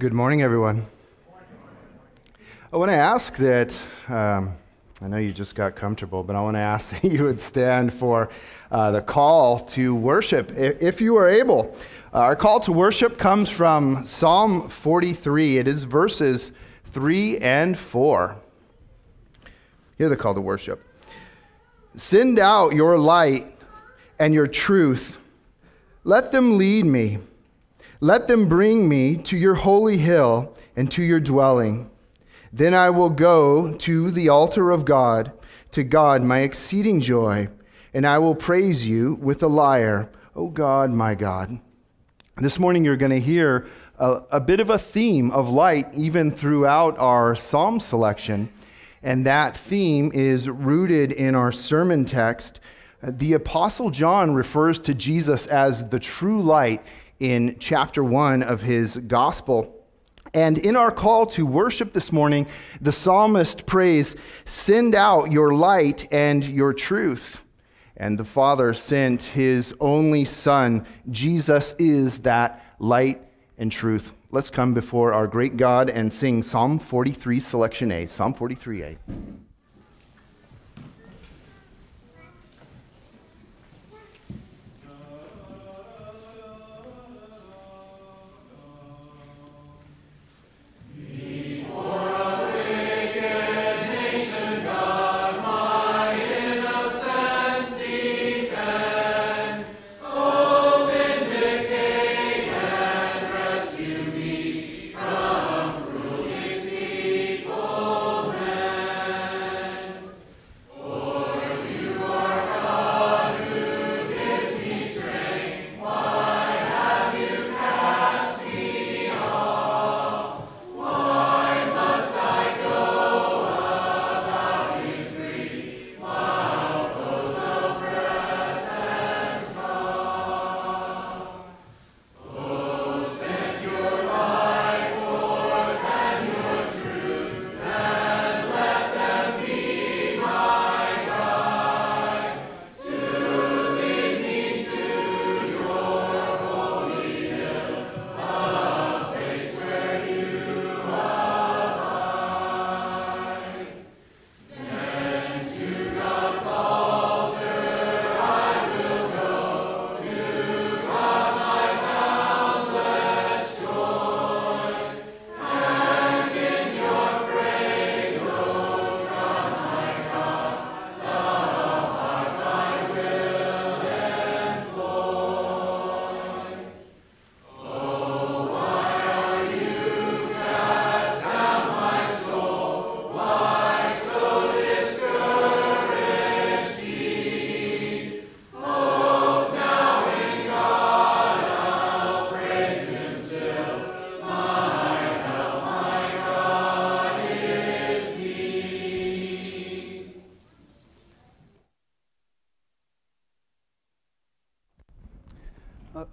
Good morning, everyone. I want to ask that, I know you just got comfortable, but I want to ask that you would stand for the call to worship, if you are able. Our call to worship comes from Psalm 43. It is verses 3 and 4. Hear the call to worship. Send out your light and your truth. Let them lead me. Let them bring me to your holy hill and to your dwelling. Then I will go to the altar of God, to God my exceeding joy, and I will praise you with a lyre, O God, my God. This morning you're going to hear a bit of a theme of light even throughout our psalm selection, and that theme is rooted in our sermon text. The Apostle John refers to Jesus as the true light in chapter 1 of his gospel. And in our call to worship this morning, the psalmist prays, send out your light and your truth. And the Father sent his only Son. Jesus is that light and truth. Let's come before our great God and sing Psalm 43, Selection A. Psalm 43A.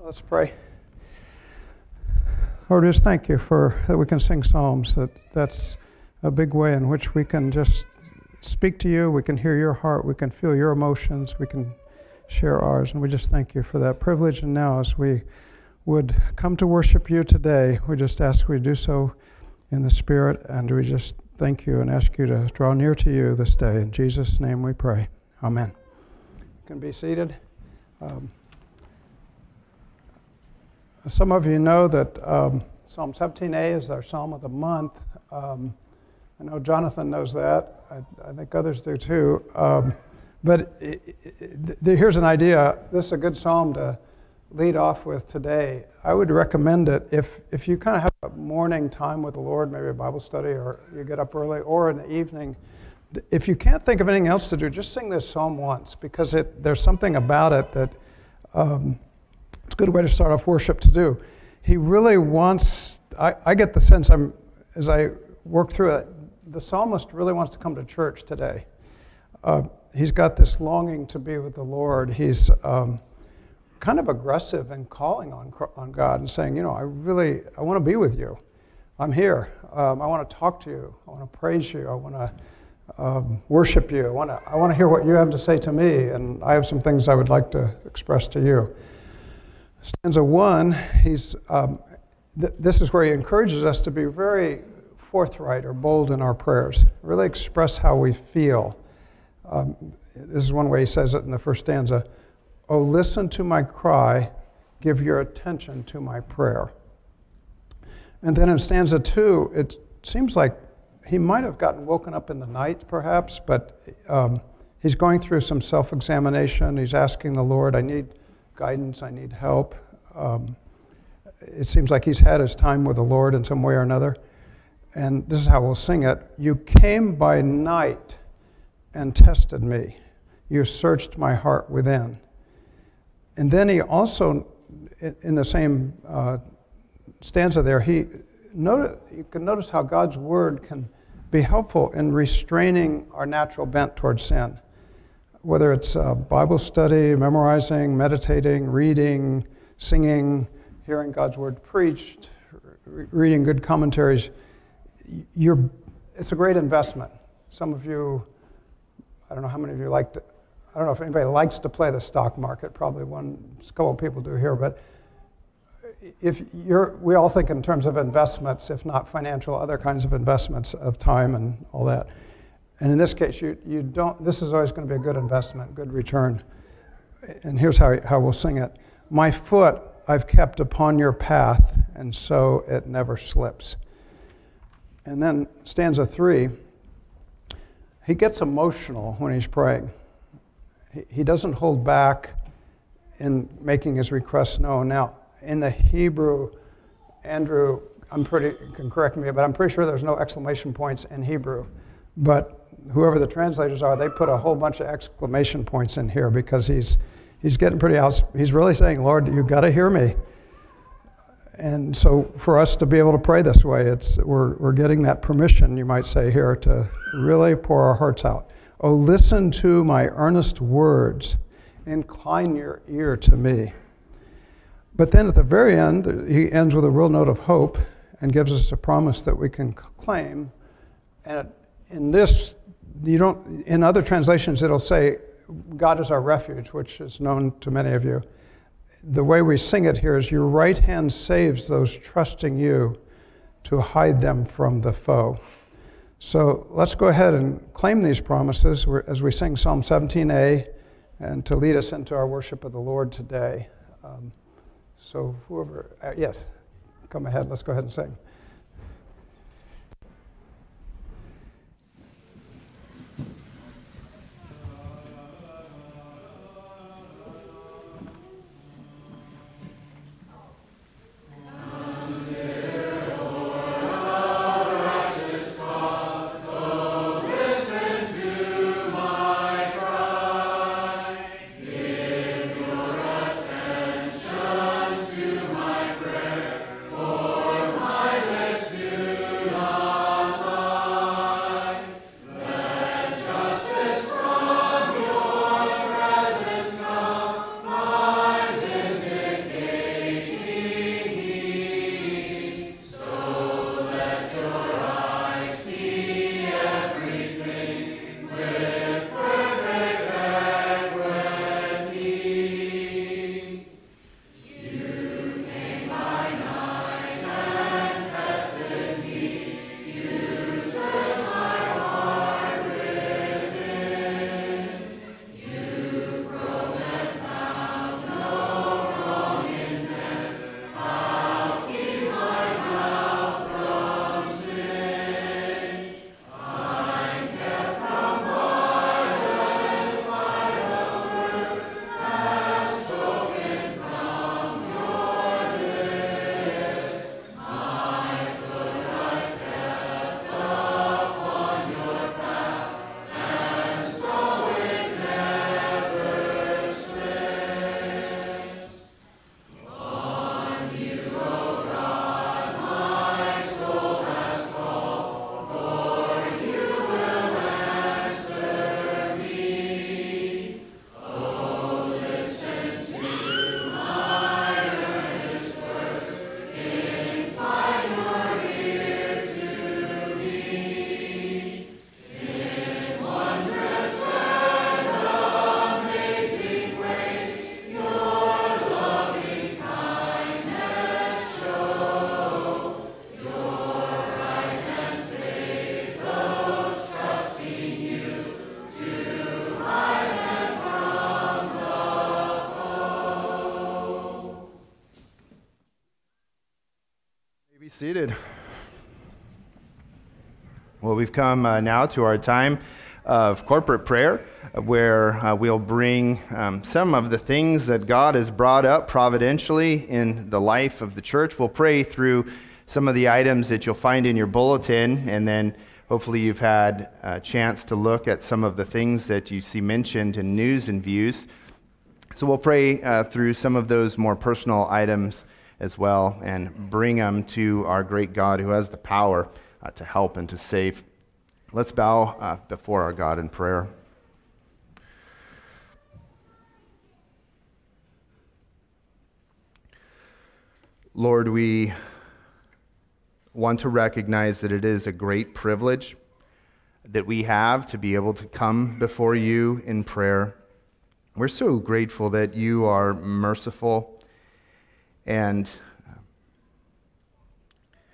Let's pray. Lord, just thank you for that we can sing psalms. That's a big way in which we can just speak to you. We can hear your heart. We can feel your emotions. We can share ours. And we just thank you for that privilege. And now as we would come to worship you today, we just ask we do so in the Spirit. And we just thank you and ask you to draw near to you this day. In Jesus' name we pray. Amen. You can be seated. Some of you know that Psalm 17a is our Psalm of the month. I know Jonathan knows that. I think others do too. Here's an idea. This is a good psalm to lead off with today. I would recommend it if you kind of have a morning time with the Lord, maybe a Bible study, or you get up early, or in the evening. If you can't think of anything else to do, just sing this psalm once, because there's something about it that... it's a good way to start off worship to do. He really wants, I get the sense as I work through it, the psalmist really wants to come to church today. He's got this longing to be with the Lord. He's kind of aggressive in calling on God and saying, you know, I want to be with you. I'm here. I want to talk to you. I want to praise you. I want to worship you. I want to hear what you have to say to me, and I have some things I would like to express to you. Stanza 1, this is where he encourages us to be very forthright or bold in our prayers, really express how we feel. This is one way he says it in the first stanza. Oh, listen to my cry, give your attention to my prayer. And then in stanza 2, it seems like he might have gotten woken up in the night, perhaps, but he's going through some self-examination. He's asking the Lord, I need guidance, I need help. It seems like he's had his time with the Lord in some way or another. And this is how we'll sing it. You came by night and tested me. You searched my heart within. And then he also, in the same stanza there, you can notice how God's word can be helpful in restraining our natural bent towards sin. Whether it's Bible study, memorizing, meditating, reading, singing, hearing God's word preached, reading good commentaries, it's a great investment. Some of you, I don't know how many of you like to, I don't know if anybody likes to play the stock market, probably one, a couple of people do here, but we all think in terms of investments, if not financial, other kinds of investments of time and all that. And in this case, you don't, this is always going to be a good investment, good return. And here's how we'll sing it. My foot I've kept upon your path, and so it never slips. And then stanza 3, he gets emotional when he's praying. He doesn't hold back in making his requests known. Now, in the Hebrew, Andrew, you can correct me, but I'm pretty sure there's no exclamation points in Hebrew. But whoever the translators are, they put a whole bunch of exclamation points in here because he's getting pretty out. He's really saying, Lord, you've got to hear me. And so for us to be able to pray this way, we're getting that permission, you might say, here to really pour our hearts out. Oh, listen to my earnest words. Incline your ear to me. But then at the very end, he ends with a real note of hope and gives us a promise that we can claim. And in this, in other translations, it'll say, God is our refuge, which is known to many of you. The way we sing it here is, your right hand saves those trusting you to hide them from the foe. So let's go ahead and claim these promises as we sing Psalm 17a and to lead us into our worship of the Lord today. So whoever, yes, come ahead, let's go ahead and sing. Be seated. Well, we've come now to our time of corporate prayer, where we'll bring some of the things that God has brought up providentially in the life of the church. We'll pray through some of the items that you'll find in your bulletin, and then hopefully you've had a chance to look at some of the things that you see mentioned in news and views. So we'll pray through some of those more personal items as well, and bring them to our great God who has the power to help and to save. Let's bow before our God in prayer. Lord, we want to recognize that it is a great privilege that we have to be able to come before you in prayer. We're so grateful that you are merciful and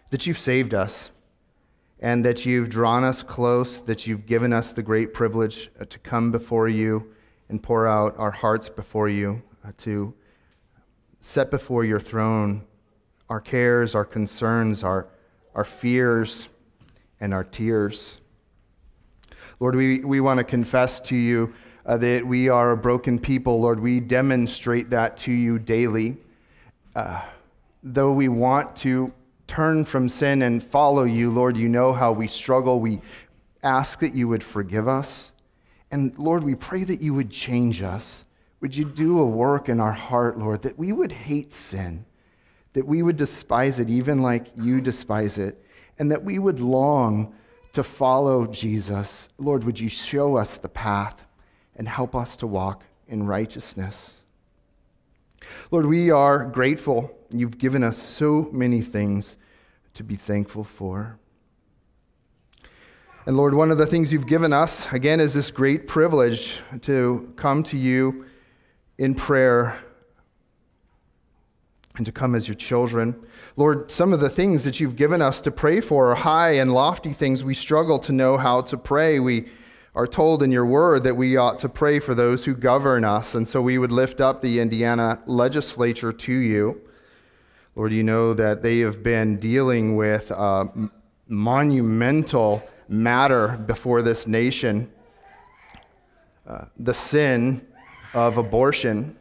that you've saved us and that you've drawn us close, that you've given us the great privilege to come before you and pour out our hearts before you, to set before your throne our cares, our concerns, our fears, and our tears. Lord, we want to confess to you that we are a broken people. Lord, we demonstrate that to you daily. Though we want to turn from sin and follow you, Lord, you know how we struggle. We ask that you would forgive us. And Lord, we pray that you would change us. Would you do a work in our heart, Lord, that we would hate sin, that we would despise it even like you despise it, and that we would long to follow Jesus. Lord, would you show us the path and help us to walk in righteousness? Lord, we are grateful. You've given us so many things to be thankful for. And Lord, one of the things you've given us, again, is this great privilege to come to you in prayer and to come as your children. Lord, some of the things that you've given us to pray for are high and lofty things. We struggle to know how to pray. We are told in your word that we ought to pray for those who govern us, and so we would lift up the Indiana legislature to you. Lord, you know that they have been dealing with a monumental matter before this nation, the sin of abortion,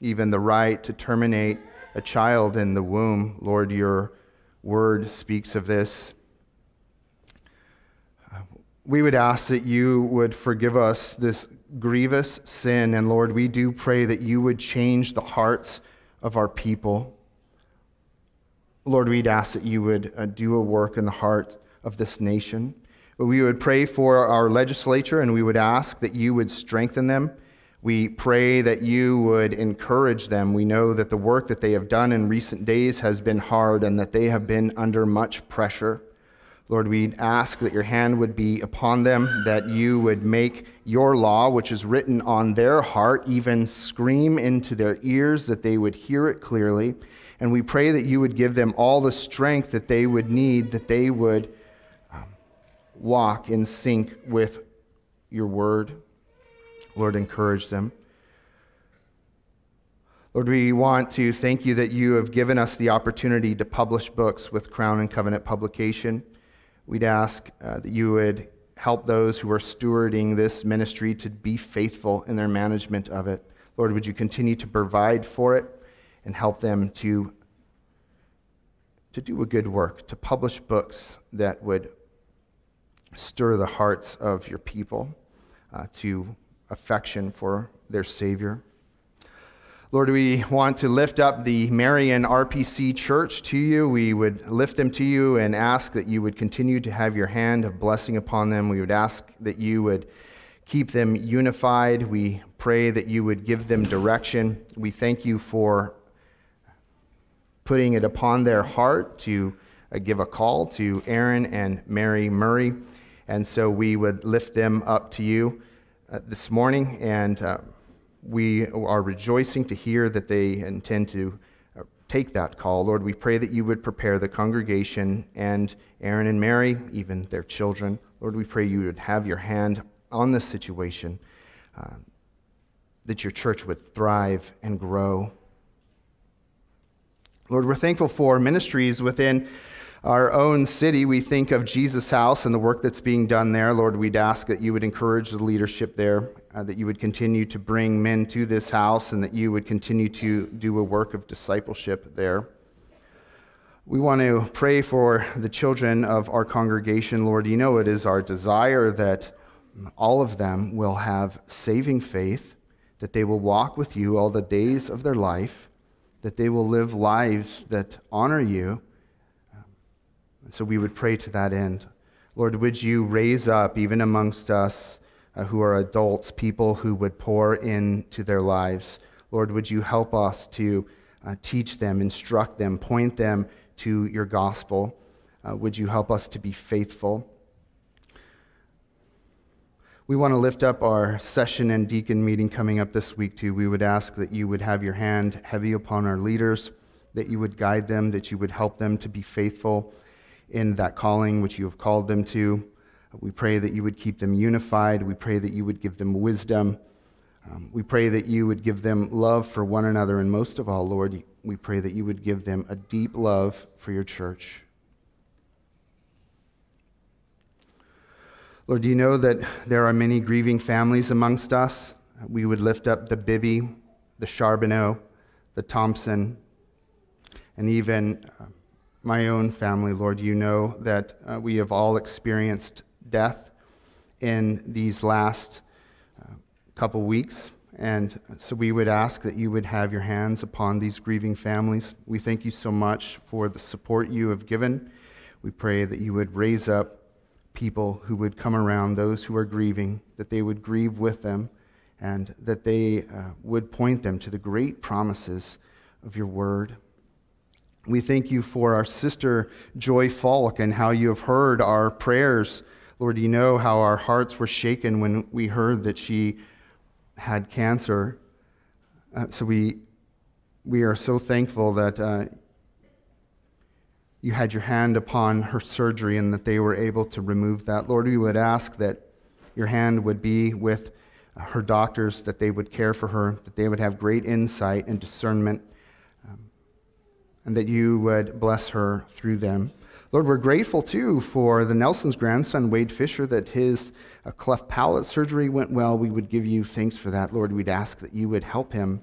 even the right to terminate a child in the womb. Lord, your word speaks of this. We would ask that you would forgive us this grievous sin, and Lord, we do pray that you would change the hearts of our people. Lord, we'd ask that you would do a work in the heart of this nation. We would pray for our legislature, and we would ask that you would strengthen them. We pray that you would encourage them. We know that the work that they have done in recent days has been hard and that they have been under much pressure. Lord, we ask that your hand would be upon them, that you would make your law, which is written on their heart, even scream into their ears, that they would hear it clearly. And we pray that you would give them all the strength that they would need, that they would walk in sync with your word. Lord, encourage them. Lord, we want to thank you that you have given us the opportunity to publish books with Crown and Covenant Publication. We'd ask that you would help those who are stewarding this ministry to be faithful in their management of it. Lord, would you continue to provide for it and help them to do a good work, to publish books that would stir the hearts of your people to affection for their Savior. Lord, we want to lift up the Marion RPC Church to you. We would lift them to you and ask that you would continue to have your hand of blessing upon them. We would ask that you would keep them unified. We pray that you would give them direction. We thank you for putting it upon their heart to give a call to Aaron and Mary Murray. And so we would lift them up to you this morning, and we are rejoicing to hear that they intend to take that call. Lord, we pray that you would prepare the congregation and Aaron and Mary, even their children. Lord, we pray you would have your hand on this situation, that your church would thrive and grow. Lord, we're thankful for ministries within our own city. We think of Jesus House and the work that's being done there. Lord, we'd ask that you would encourage the leadership there, that you would continue to bring men to this house, and that you would continue to do a work of discipleship there. We want to pray for the children of our congregation. Lord, you know it is our desire that all of them will have saving faith, that they will walk with you all the days of their life, that they will live lives that honor you. And so we would pray to that end. Lord, would you raise up, even amongst us who are adults, people who would pour into their lives. Lord, would you help us to teach them, instruct them, point them to your gospel. Would you help us to be faithful? We want to lift up our session and deacon meeting coming up this week too. We would ask that you would have your hand heavy upon our leaders, that you would guide them, that you would help them to be faithful in that calling which you have called them to. We pray that you would keep them unified. We pray that you would give them wisdom. We pray that you would give them love for one another. And most of all, Lord, we pray that you would give them a deep love for your church. Lord, you know that there are many grieving families amongst us. We would lift up the Bibby, the Charbonneau, the Thompson, and even my own family. Lord, you know that we have all experienced death in these last couple weeks, and so we would ask that you would have your hands upon these grieving families. We thank you so much for the support you have given. We pray that you would raise up people who would come around those who are grieving, that they would grieve with them, and that they would point them to the great promises of your word. We thank you for our sister Joy Falk and how you have heard our prayers. Lord, you know how our hearts were shaken when we heard that she had cancer. So we are so thankful that you had your hand upon her surgery and that they were able to remove that. Lord, we would ask that your hand would be with her doctors, that they would care for her, that they would have great insight and discernment, and that you would bless her through them. Lord, we're grateful too for the Nelson's grandson, Wade Fisher, that his cleft palate surgery went well. We would give you thanks for that. Lord, we'd ask that you would help him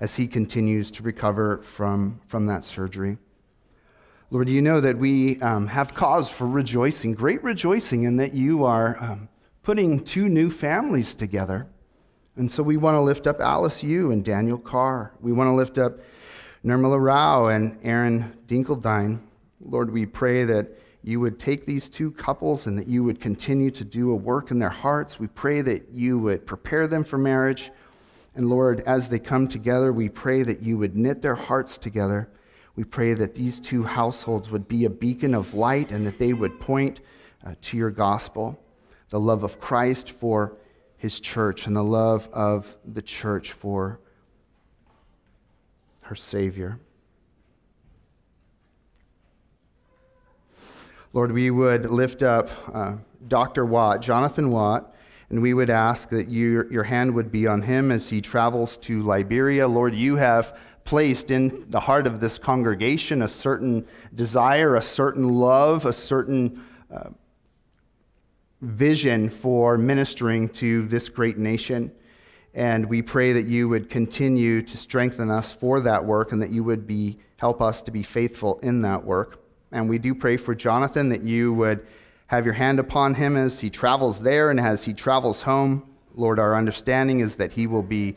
as he continues to recover from that surgery. Lord, you know that we have cause for rejoicing, great rejoicing, and that you are putting two new families together. And so we want to lift up Alice Yu and Daniel Carr. We want to lift up Nirmala Rao and Aaron Dinkeldyne. Lord, we pray that you would take these two couples and that you would continue to do a work in their hearts. We pray that you would prepare them for marriage. And Lord, as they come together, we pray that you would knit their hearts together. We pray that these two households would be a beacon of light and that they would point to your gospel, the love of Christ for his church and the love of the church for her Savior. Lord, we would lift up Dr. Watt, Jonathan Watt, and we would ask that your hand would be on him as he travels to Liberia. Lord, you have placed in the heart of this congregation a certain desire, a certain love, a certain vision for ministering to this great nation. And we pray that you would continue to strengthen us for that work and that you would help us to be faithful in that work. And we do pray for Jonathan that you would have your hand upon him as he travels there and as he travels home. Lord, our understanding is that he will be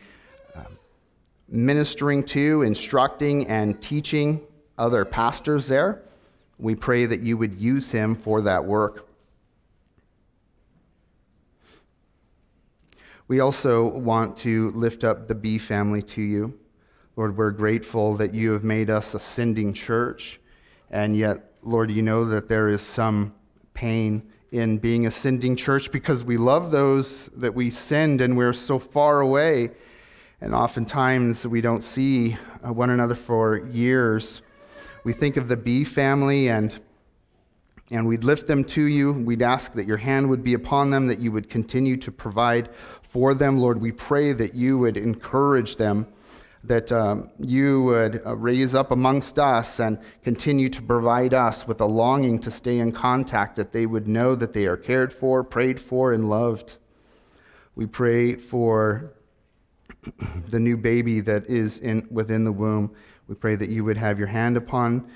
ministering to, instructing, and teaching other pastors there. We pray that you would use him for that work. We also want to lift up the B family to you. Lord, we're grateful that you have made us a sending church, and yet, Lord, you know that there is some pain in being a sending church because we love those that we send and we're so far away. And oftentimes we don't see one another for years. We think of the B family and we'd lift them to you. We'd ask that your hand would be upon them, that you would continue to provide for them. Lord, we pray that you would encourage them, that you would raise up amongst us and continue to provide us with a longing to stay in contact, that they would know that they are cared for, prayed for, and loved. We pray for the new baby that is within the womb. We pray that you would have your hand upon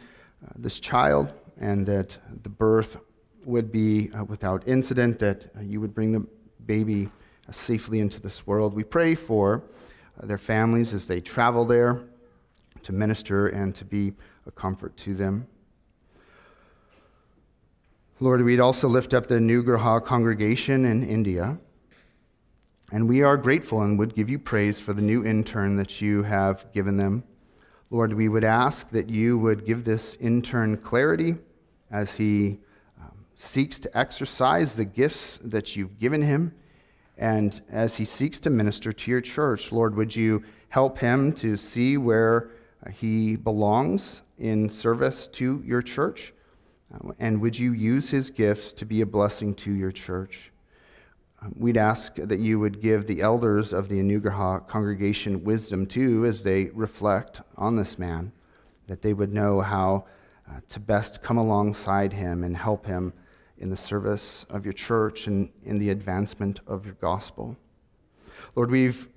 this child, and that the birth would be without incident, that you would bring the baby safely into this world. We pray for their families as they travel there to minister and to be a comfort to them. Lord, we'd also lift up the Anugraha congregation in India, and we are grateful and would give you praise for the new intern that you have given them. Lord, we would ask that you would give this intern clarity as he seeks to exercise the gifts that you've given him, and as he seeks to minister to your church. Lord, would you help him to see where he belongs in service to your church? And would you use his gifts to be a blessing to your church? We'd ask that you would give the elders of the Anugraha congregation wisdom too, as they reflect on this man, that they would know how to best come alongside him and help him in the service of your church and in the advancement of your gospel. Lord, we've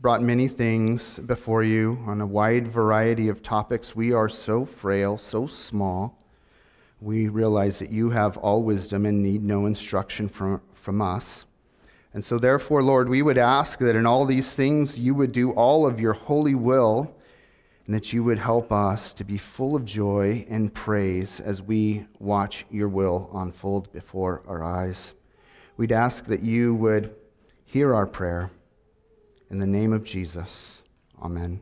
brought many things before you on a wide variety of topics. We are so frail, so small. We realize that you have all wisdom and need no instruction from us. And so therefore, Lord, we would ask that in all these things you would do all of your holy will, and that you would help us to be full of joy and praise as we watch your will unfold before our eyes. We'd ask that you would hear our prayer. In the name of Jesus, amen.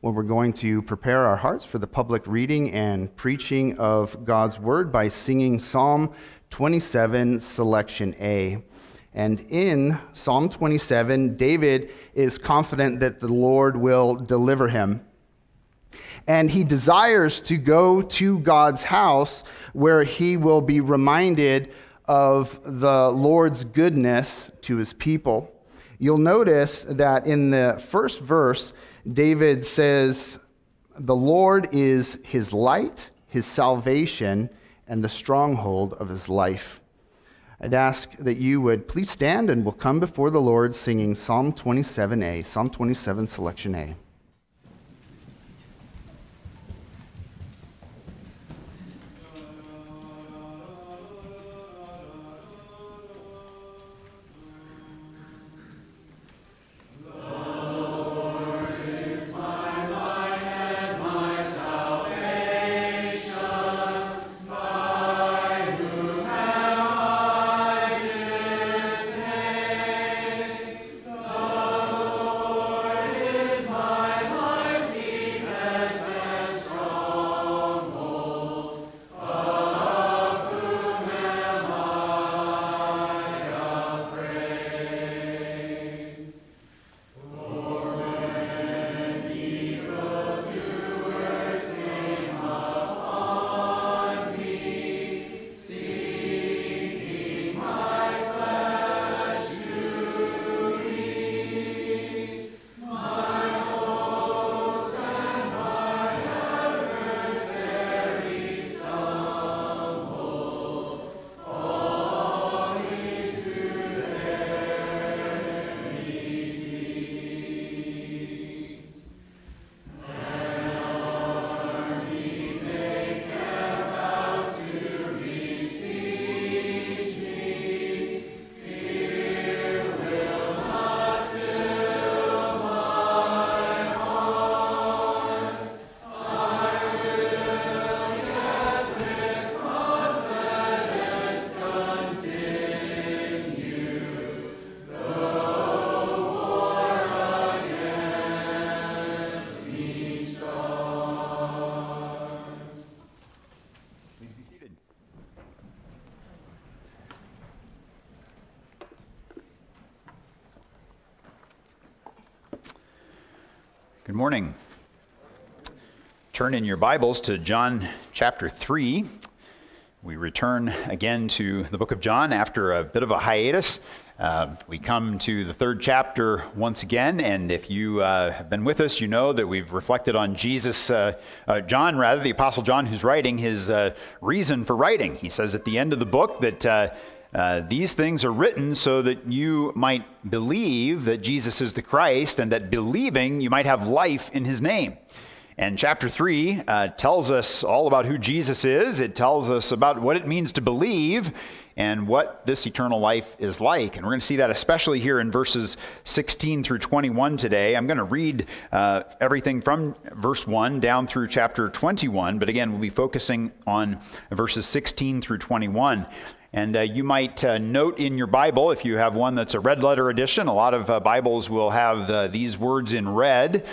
Well, we're going to prepare our hearts for the public reading and preaching of God's word by singing Psalm 27, Selection A. And in Psalm 27, David is confident that the Lord will deliver him. And he desires to go to God's house, where he will be reminded of the Lord's goodness to his people. You'll notice that in the first verse, David says, "The Lord is his light, his salvation, and the stronghold of his life." I'd ask that you would please stand, and we'll come before the Lord singing Psalm 27a, Psalm 27, Selection A. Good morning. Turn in your Bibles to John chapter 3. We return again to the book of John after a bit of a hiatus. We come to the third chapter once again, and if you have been with us, you know that we've reflected on the Apostle John, who's writing, his reason for writing. He says at the end of the book that these things are written so that you might believe that Jesus is the Christ, and that believing you might have life in his name. And chapter 3 tells us all about who Jesus is. It tells us about what it means to believe and what this eternal life is like. And we're going to see that especially here in verses 16 through 21 today. I'm going to read everything from verse 1 down through chapter 21. But again, we'll be focusing on verses 16 through 21. And you might note in your Bible, if you have one that's a red letter edition, a lot of Bibles will have these words in red.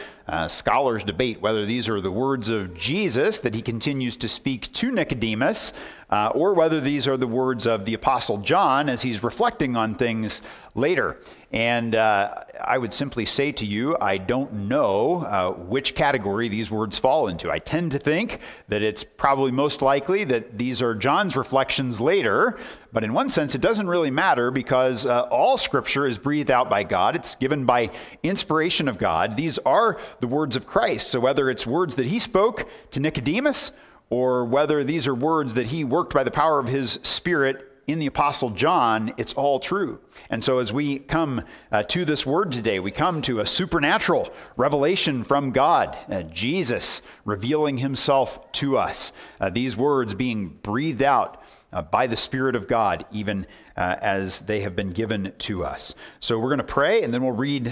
Scholars debate whether these are the words of Jesus that he continues to speak to Nicodemus, or whether these are the words of the Apostle John as he's reflecting on things later. And I would simply say to you, I don't know which category these words fall into. I tend to think that it's probably most likely that these are John's reflections later, but in one sense, it doesn't really matter because all Scripture is breathed out by God. It's given by inspiration of God. These are the words of Christ. So whether it's words that he spoke to Nicodemus or whether these are words that he worked by the power of his Spirit in the Apostle John, it's all true. And so as we come to this word today, we come to a supernatural revelation from God, Jesus revealing himself to us, these words being breathed out by the Spirit of God, even as they have been given to us. So we're going to pray, and then we'll read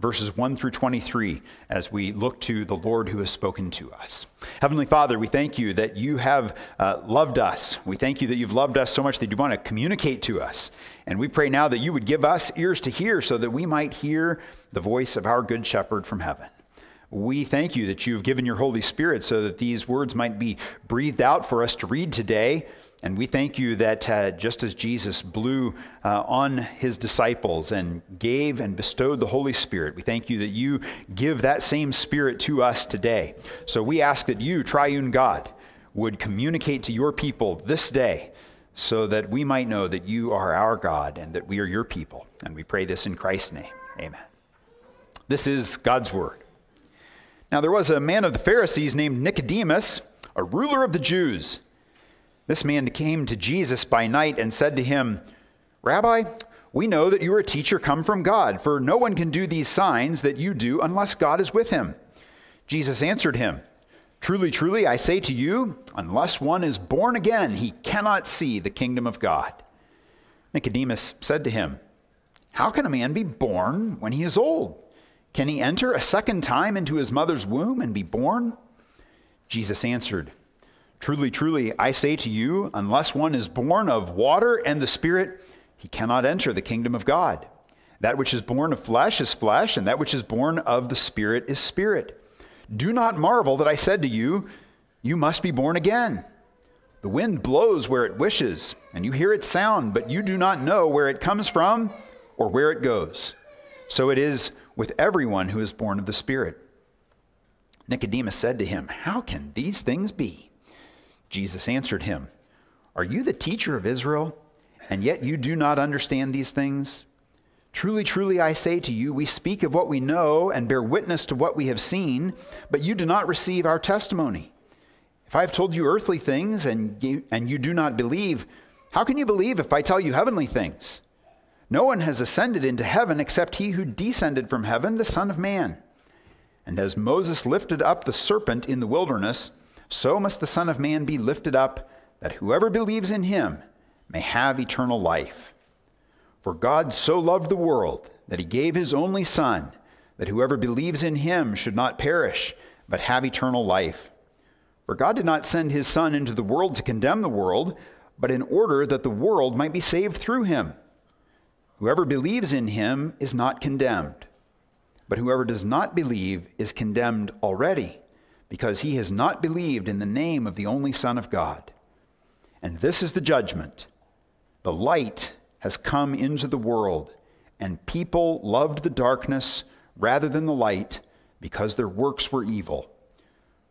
verses 1 through 23 as we look to the Lord who has spoken to us. Heavenly Father, we thank you that you have loved us. We thank you that you've loved us so much that you want to communicate to us. And we pray now that you would give us ears to hear so that we might hear the voice of our good shepherd from heaven. We thank you that you've given your Holy Spirit so that these words might be breathed out for us to read today. And we thank you that just as Jesus blew on his disciples and gave and bestowed the Holy Spirit, we thank you that you give that same Spirit to us today. So we ask that you, triune God, would communicate to your people this day so that we might know that you are our God and that we are your people. And we pray this in Christ's name. Amen. This is God's word. Now there was a man of the Pharisees named Nicodemus, a ruler of the Jews. This man came to Jesus by night and said to him, "Rabbi, we know that you are a teacher come from God, for no one can do these signs that you do unless God is with him." Jesus answered him, "Truly, truly, I say to you, unless one is born again, he cannot see the kingdom of God." Nicodemus said to him, "How can a man be born when he is old? Can he enter a second time into his mother's womb and be born?" Jesus answered, "Truly, truly, I say to you, unless one is born of water and the Spirit, he cannot enter the kingdom of God. That which is born of flesh is flesh, and that which is born of the Spirit is spirit. Do not marvel that I said to you, you must be born again. The wind blows where it wishes, and you hear its sound, but you do not know where it comes from or where it goes. So it is with everyone who is born of the Spirit." Nicodemus said to him, "How can these things be?" Jesus answered him, "Are you the teacher of Israel, and yet you do not understand these things? Truly, truly, I say to you, we speak of what we know and bear witness to what we have seen, but you do not receive our testimony. If I have told you earthly things and you do not believe, how can you believe if I tell you heavenly things? No one has ascended into heaven except he who descended from heaven, the Son of Man. And as Moses lifted up the serpent in the wilderness, so must the Son of Man be lifted up, that whoever believes in him may have eternal life. For God so loved the world that he gave his only Son, that whoever believes in him should not perish, but have eternal life. For God did not send his Son into the world to condemn the world, but in order that the world might be saved through him. Whoever believes in him is not condemned, but whoever does not believe is condemned already, because he has not believed in the name of the only Son of God. And this is the judgment. The light has come into the world, and people loved the darkness rather than the light, because their works were evil.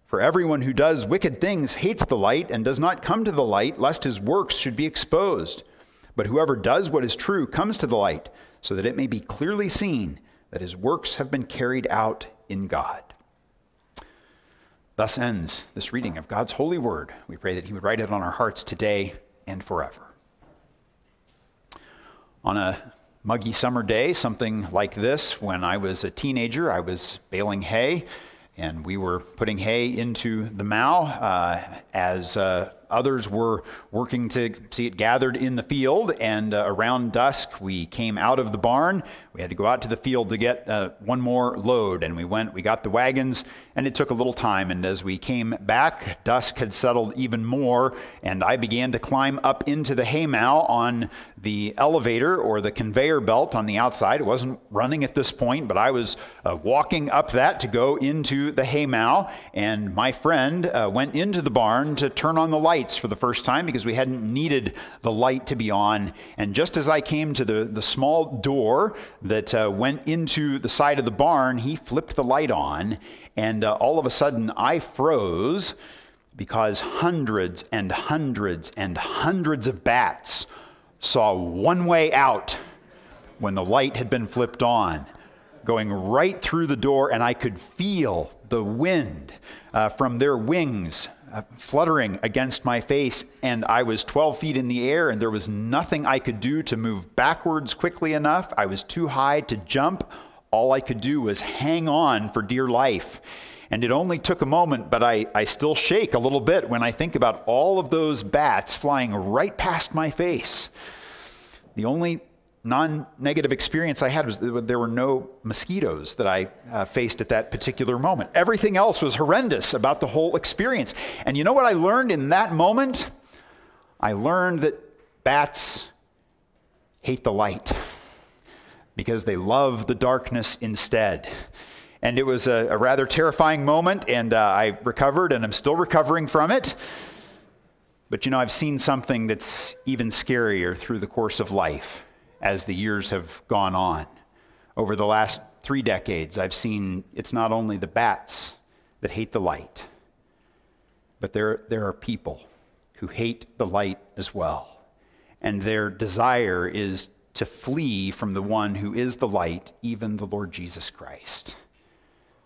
For everyone who does wicked things hates the light and does not come to the light, lest his works should be exposed. But whoever does what is true comes to the light, so that it may be clearly seen that his works have been carried out in God." Thus ends this reading of God's holy word. We pray that he would write it on our hearts today and forever. On a muggy summer day, something like this, when I was a teenager, I was baling hay, and we were putting hay into the mow as others were working to see it gathered in the field. And around dusk, we came out of the barn. We had to go out to the field to get one more load. And we got the wagons, and it took a little time. And as we came back, dusk had settled even more. And I began to climb up into the haymow on the elevator or the conveyor belt on the outside. It wasn't running at this point, but I was walking up that to go into the haymow. And my friend went into the barn to turn on the light for the first time, because we hadn't needed the light to be on. And just as I came to the small door that went into the side of the barn, he flipped the light on, and all of a sudden I froze, because hundreds and hundreds and hundreds of bats saw one way out when the light had been flipped on, going right through the door, and I could feel the wind from their wings fluttering against my face. And I was 12 feet in the air, and there was nothing I could do to move backwards quickly enough. I was too high to jump. All I could do was hang on for dear life. And it only took a moment, but I still shake a little bit when I think about all of those bats flying right past my face. The only non-negative experience I had was that there were no mosquitoes that I faced at that particular moment. Everything else was horrendous about the whole experience. And you know what I learned in that moment? I learned that bats hate the light because they love the darkness instead. And it was a rather terrifying moment, and I recovered, and I'm still recovering from it. But you know, I've seen something that's even scarier through the course of life. As the years have gone on, over the last 3 decades, I've seen it's not only the bats that hate the light, but there are people who hate the light as well. And their desire is to flee from the one who is the light, even the Lord Jesus Christ.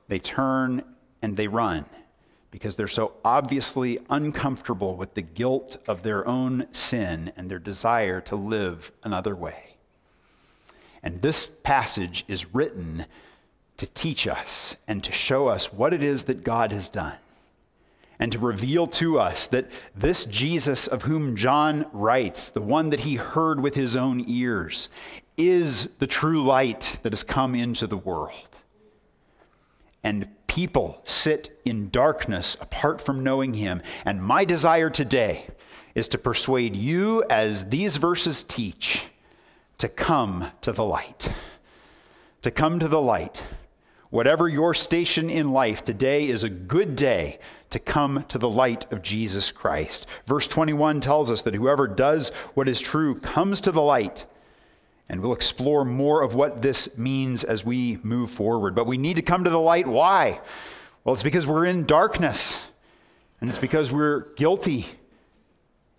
They turn and they run because they're so obviously uncomfortable with the guilt of their own sin and their desire to live another way. And this passage is written to teach us and to show us what it is that God has done, and to reveal to us that this Jesus of whom John writes, the one that he heard with his own ears, is the true light that has come into the world. And people sit in darkness apart from knowing him. And my desire today is to persuade you, as these verses teach, to come to the light, to come to the light. Whatever your station in life, today is a good day to come to the light of Jesus Christ. Verse 21 tells us that whoever does what is true comes to the light, and we'll explore more of what this means as we move forward. But we need to come to the light. Why? Well, it's because we're in darkness, and it's because we're guilty.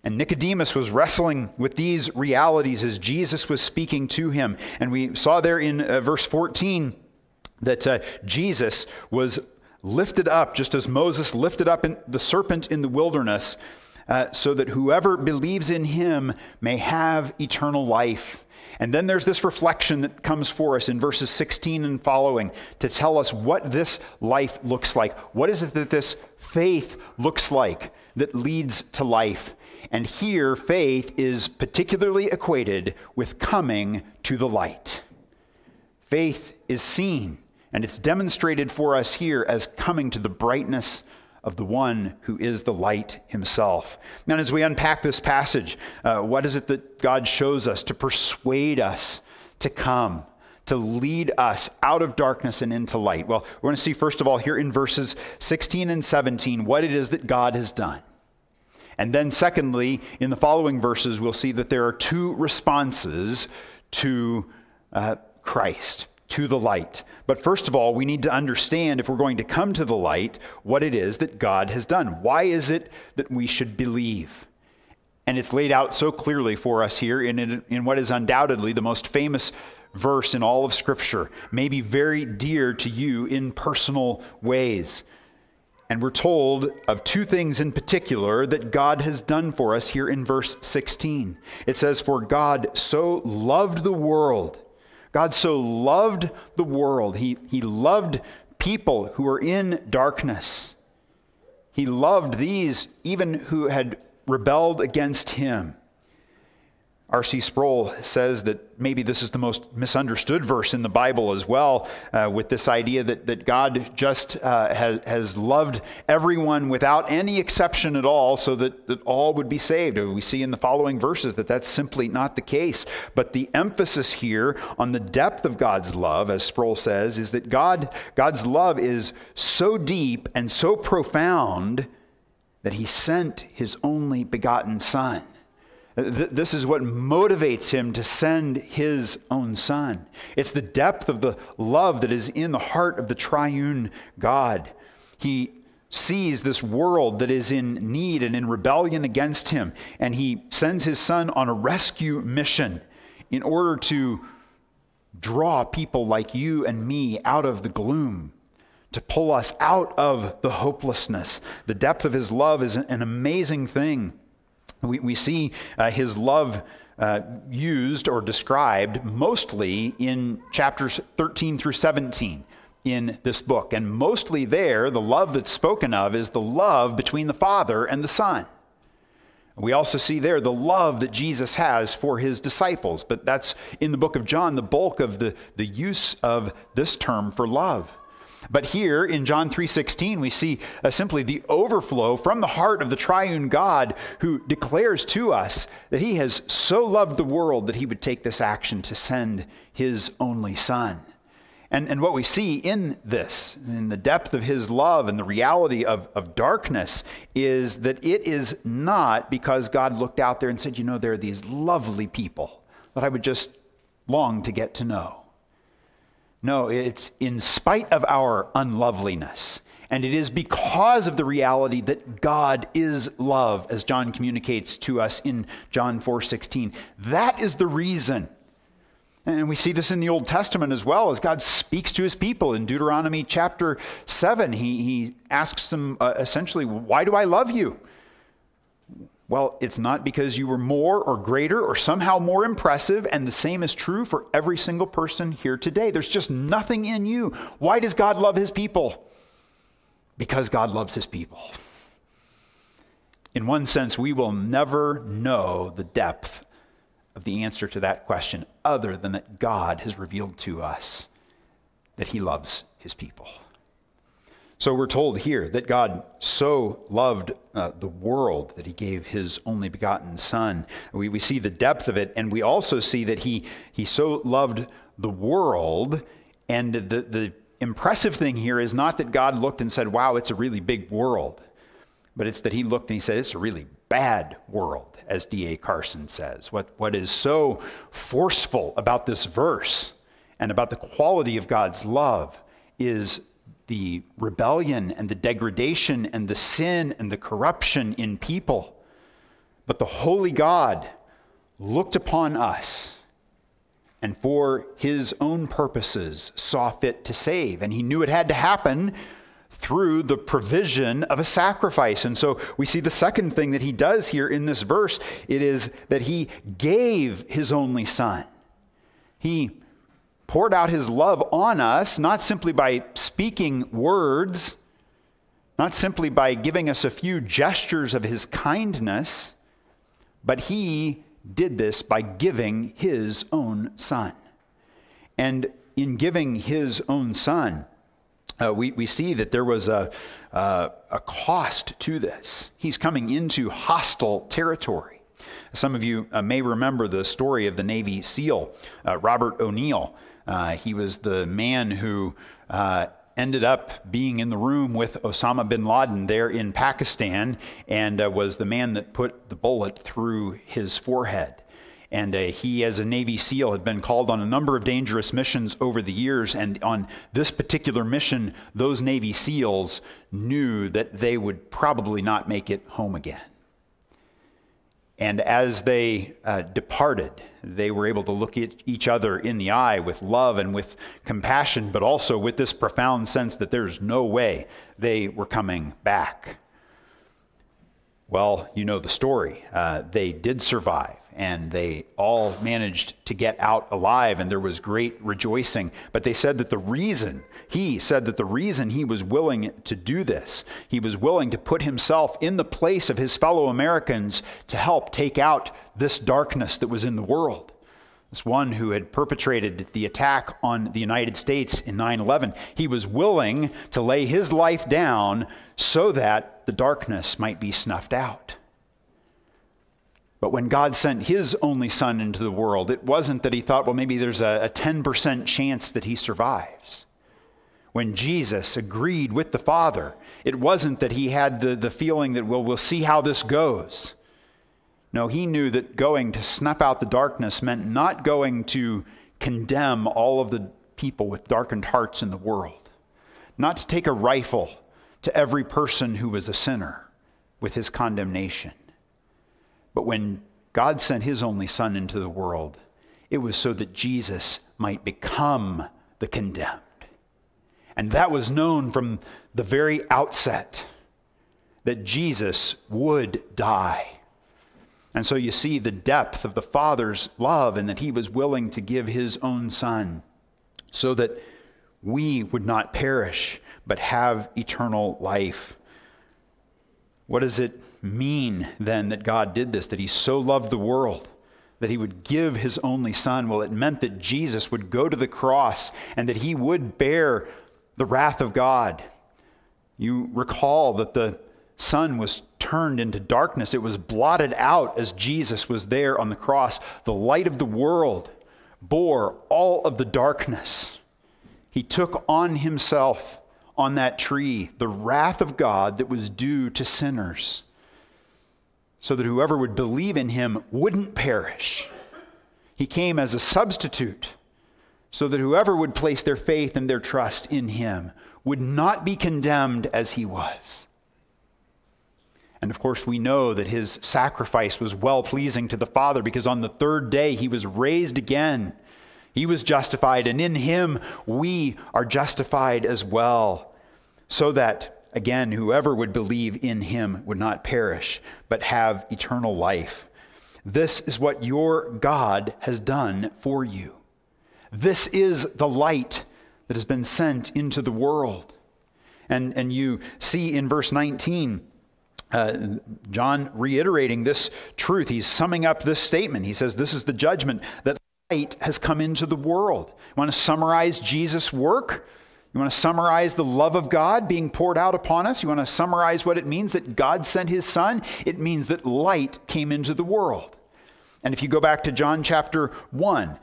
And Nicodemus was wrestling with these realities as Jesus was speaking to him. And we saw there in verse 14 that Jesus was lifted up, just as Moses lifted up the serpent in the wilderness, so that whoever believes in him may have eternal life. And then there's this reflection that comes for us in verses 16 and following to tell us what this life looks like. What is it that this faith looks like that leads to life? And here, faith is particularly equated with coming to the light. Faith is seen, and it's demonstrated for us here as coming to the brightness of the one who is the light himself. Now, as we unpack this passage, what is it that God shows us to persuade us to come, to lead us out of darkness and into light? Well, we're going to see, first of all, here in verses 16 and 17, what it is that God has done. And then secondly, in the following verses, we'll see that there are two responses to Christ, to the light. But first of all, we need to understand, if we're going to come to the light, what it is that God has done. Why is it that we should believe? And it's laid out so clearly for us here in what is undoubtedly the most famous verse in all of Scripture, maybe very dear to you in personal ways. And we're told of two things in particular that God has done for us here in verse 16. It says, for God so loved the world. God so loved the world. He loved people who were in darkness. He loved these even who had rebelled against him. R.C. Sproul says that maybe this is the most misunderstood verse in the Bible as well, with this idea that God just has loved everyone without any exception at all, so that all would be saved. We see in the following verses that that's simply not the case. But the emphasis here on the depth of God's love, as Sproul says, is that God's love is so deep and so profound that he sent his only begotten Son. This is what motivates him to send his own Son. It's the depth of the love that is in the heart of the triune God. He sees this world that is in need and in rebellion against him, and he sends his Son on a rescue mission in order to draw people like you and me out of the gloom, to pull us out of the hopelessness. The depth of his love is an amazing thing. We see his love used or described mostly in chapters 13 through 17 in this book. And mostly there, the love that's spoken of is the love between the Father and the Son. We also see there the love that Jesus has for his disciples. But that's in the book of John, the bulk of the use of this term for love. But here in John 3:16, we see simply the overflow from the heart of the triune God, who declares to us that he has so loved the world that he would take this action to send his only Son. And what we see in this, in the depth of his love and the reality of darkness, is that it is not because God looked out there and said, you know, there are these lovely people that I would just long to get to know. No, it's in spite of our unloveliness. And it is because of the reality that God is love, as John communicates to us in John 4:16. That is the reason. And we see this in the Old Testament as well, as God speaks to his people. In Deuteronomy chapter 7, he asks them essentially, why do I love you? Well, it's not because you were more or greater or somehow more impressive, and the same is true for every single person here today. There's just nothing in you. Why does God love his people? Because God loves his people. In one sense, we will never know the depth of the answer to that question, other than that God has revealed to us that he loves his people. So we're told here that God so loved the world that he gave his only begotten Son. We see the depth of it, and we also see that he so loved the world. And the impressive thing here is not that God looked and said, wow, it's a really big world. But it's that he looked and he said, it's a really bad world, as D.A. Carson says. What is so forceful about this verse and about the quality of God's love is the rebellion and the degradation and the sin and the corruption in people. But the holy God looked upon us and for his own purposes saw fit to save. And he knew it had to happen through the provision of a sacrifice. And so we see the second thing that he does here in this verse. It is that he gave his only Son. He poured out his love on us, not simply by speaking words, not simply by giving us a few gestures of his kindness, but he did this by giving his own Son. And in giving his own Son, we see that there was a cost to this. He's coming into hostile territory. Some of you may remember the story of the Navy SEAL, Robert O'Neill. He was the man who ended up being in the room with Osama bin Laden there in Pakistan, and was the man that put the bullet through his forehead. And he, as a Navy SEAL, had been called on a number of dangerous missions over the years. And on this particular mission, those Navy SEALs knew that they would probably not make it home again. And as they departed, they were able to look at each other in the eye with love and with compassion, but also with this profound sense that there's no way they were coming back. Well, you know the story. They did survive, and they all managed to get out alive, and there was great rejoicing. But they said that the reason, he said that the reason he was willing to do this, he was willing to put himself in the place of his fellow Americans to help take out this darkness that was in the world. This one who had perpetrated the attack on the United States in 9/11, he was willing to lay his life down so that the darkness might be snuffed out. But when God sent his only son into the world, it wasn't that he thought, well, maybe there's a 10% chance that he survives. When Jesus agreed with the Father, it wasn't that he had the feeling that, well, we'll see how this goes. No, he knew that going to snuff out the darkness meant not going to condemn all of the people with darkened hearts in the world, not to take a rifle to every person who was a sinner with his condemnation. But when God sent his only son into the world, it was so that Jesus might become the condemned. And that was known from the very outset, that Jesus would die. And so you see the depth of the Father's love, and that he was willing to give his own son so that we would not perish, but have eternal life. What does it mean then that God did this, that he so loved the world, that he would give his only son? Well, it meant that Jesus would go to the cross and that he would bear the wrath of God. You recall that the sun was turned into darkness. It was blotted out as Jesus was there on the cross. The light of the world bore all of the darkness. He took on himself on that tree the wrath of God that was due to sinners, so that whoever would believe in him wouldn't perish. He came as a substitute so that whoever would place their faith and their trust in him would not be condemned as he was. And of course, we know that his sacrifice was well-pleasing to the Father, because on the third day he was raised again. He was justified, and in him we are justified as well, so that, again, whoever would believe in him would not perish, but have eternal life. This is what your God has done for you. This is the light that has been sent into the world. And you see in verse 19, John reiterating this truth. He's summing up this statement. He says, this is the judgment, that light has come into the world. You want to summarize Jesus' work? You want to summarize the love of God being poured out upon us? You want to summarize what it means that God sent his son? It means that light came into the world. And if you go back to John chapter 1,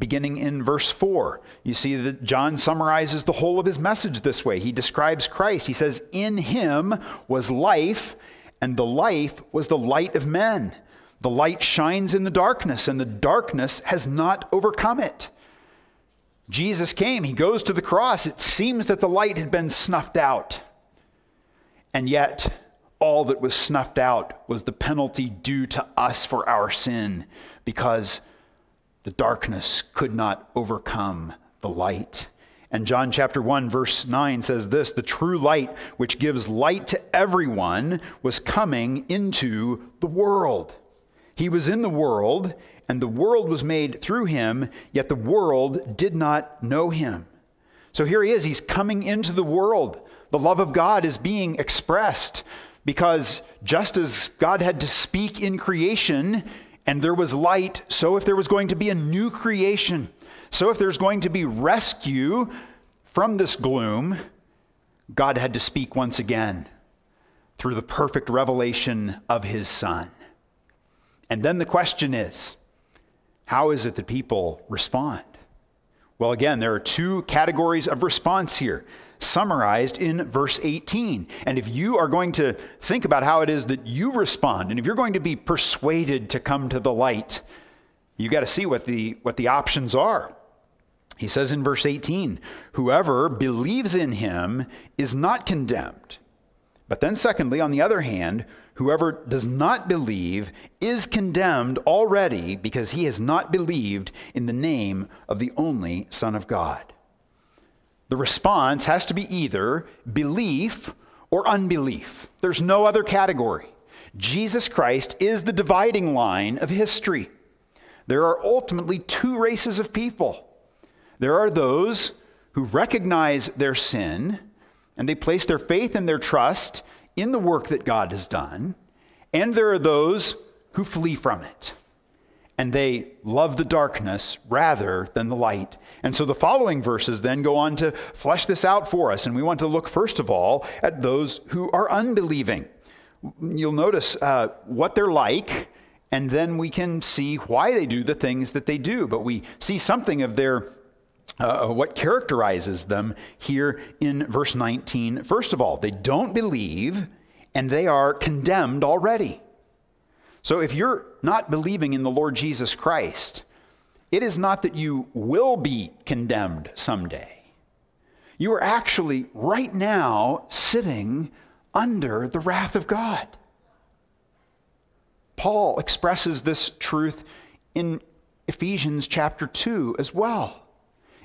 beginning in verse 4, you see that John summarizes the whole of his message this way. He describes Christ. He says, in him was life, and the life was the light of men. The light shines in the darkness, and the darkness has not overcome it. Jesus came. He goes to the cross. It seems that the light had been snuffed out. And yet, all that was snuffed out was the penalty due to us for our sin, because the darkness could not overcome the light. And John chapter 1 verse 9 says this, the true light which gives light to everyone was coming into the world. He was in the world, and the world was made through him, yet the world did not know him. So here he is, he's coming into the world. The love of God is being expressed. Because just as God had to speak in creation and there was light, so if there was going to be a new creation, so if there's going to be rescue from this gloom, God had to speak once again through the perfect revelation of his son. And then the question is, how is it that people respond? Well, again, there are two categories of response here, summarized in verse 18. And if you are going to think about how it is that you respond, and if you're going to be persuaded to come to the light, you got to see what the options are. He says in verse 18, whoever believes in him is not condemned, But then secondly, on the other hand, whoever does not believe is condemned already because he has not believed in the name of the only Son of God. The response has to be either belief or unbelief. There's no other category. Jesus Christ is the dividing line of history. There are ultimately two races of people. There are those who recognize their sin, and they place their faith and their trust in the work that God has done. And there are those who flee from it, and they love the darkness rather than the light. And so the following verses then go on to flesh this out for us. And we want to look first of all at those who are unbelieving. You'll notice what they're like, and then we can see why they do the things that they do. But we see something of their what characterizes them here in verse 19. First of all, they don't believe and they are condemned already. So if you're not believing in the Lord Jesus Christ, it is not that you will be condemned someday. You are actually right now sitting under the wrath of God. Paul expresses this truth in Ephesians chapter 2 as well.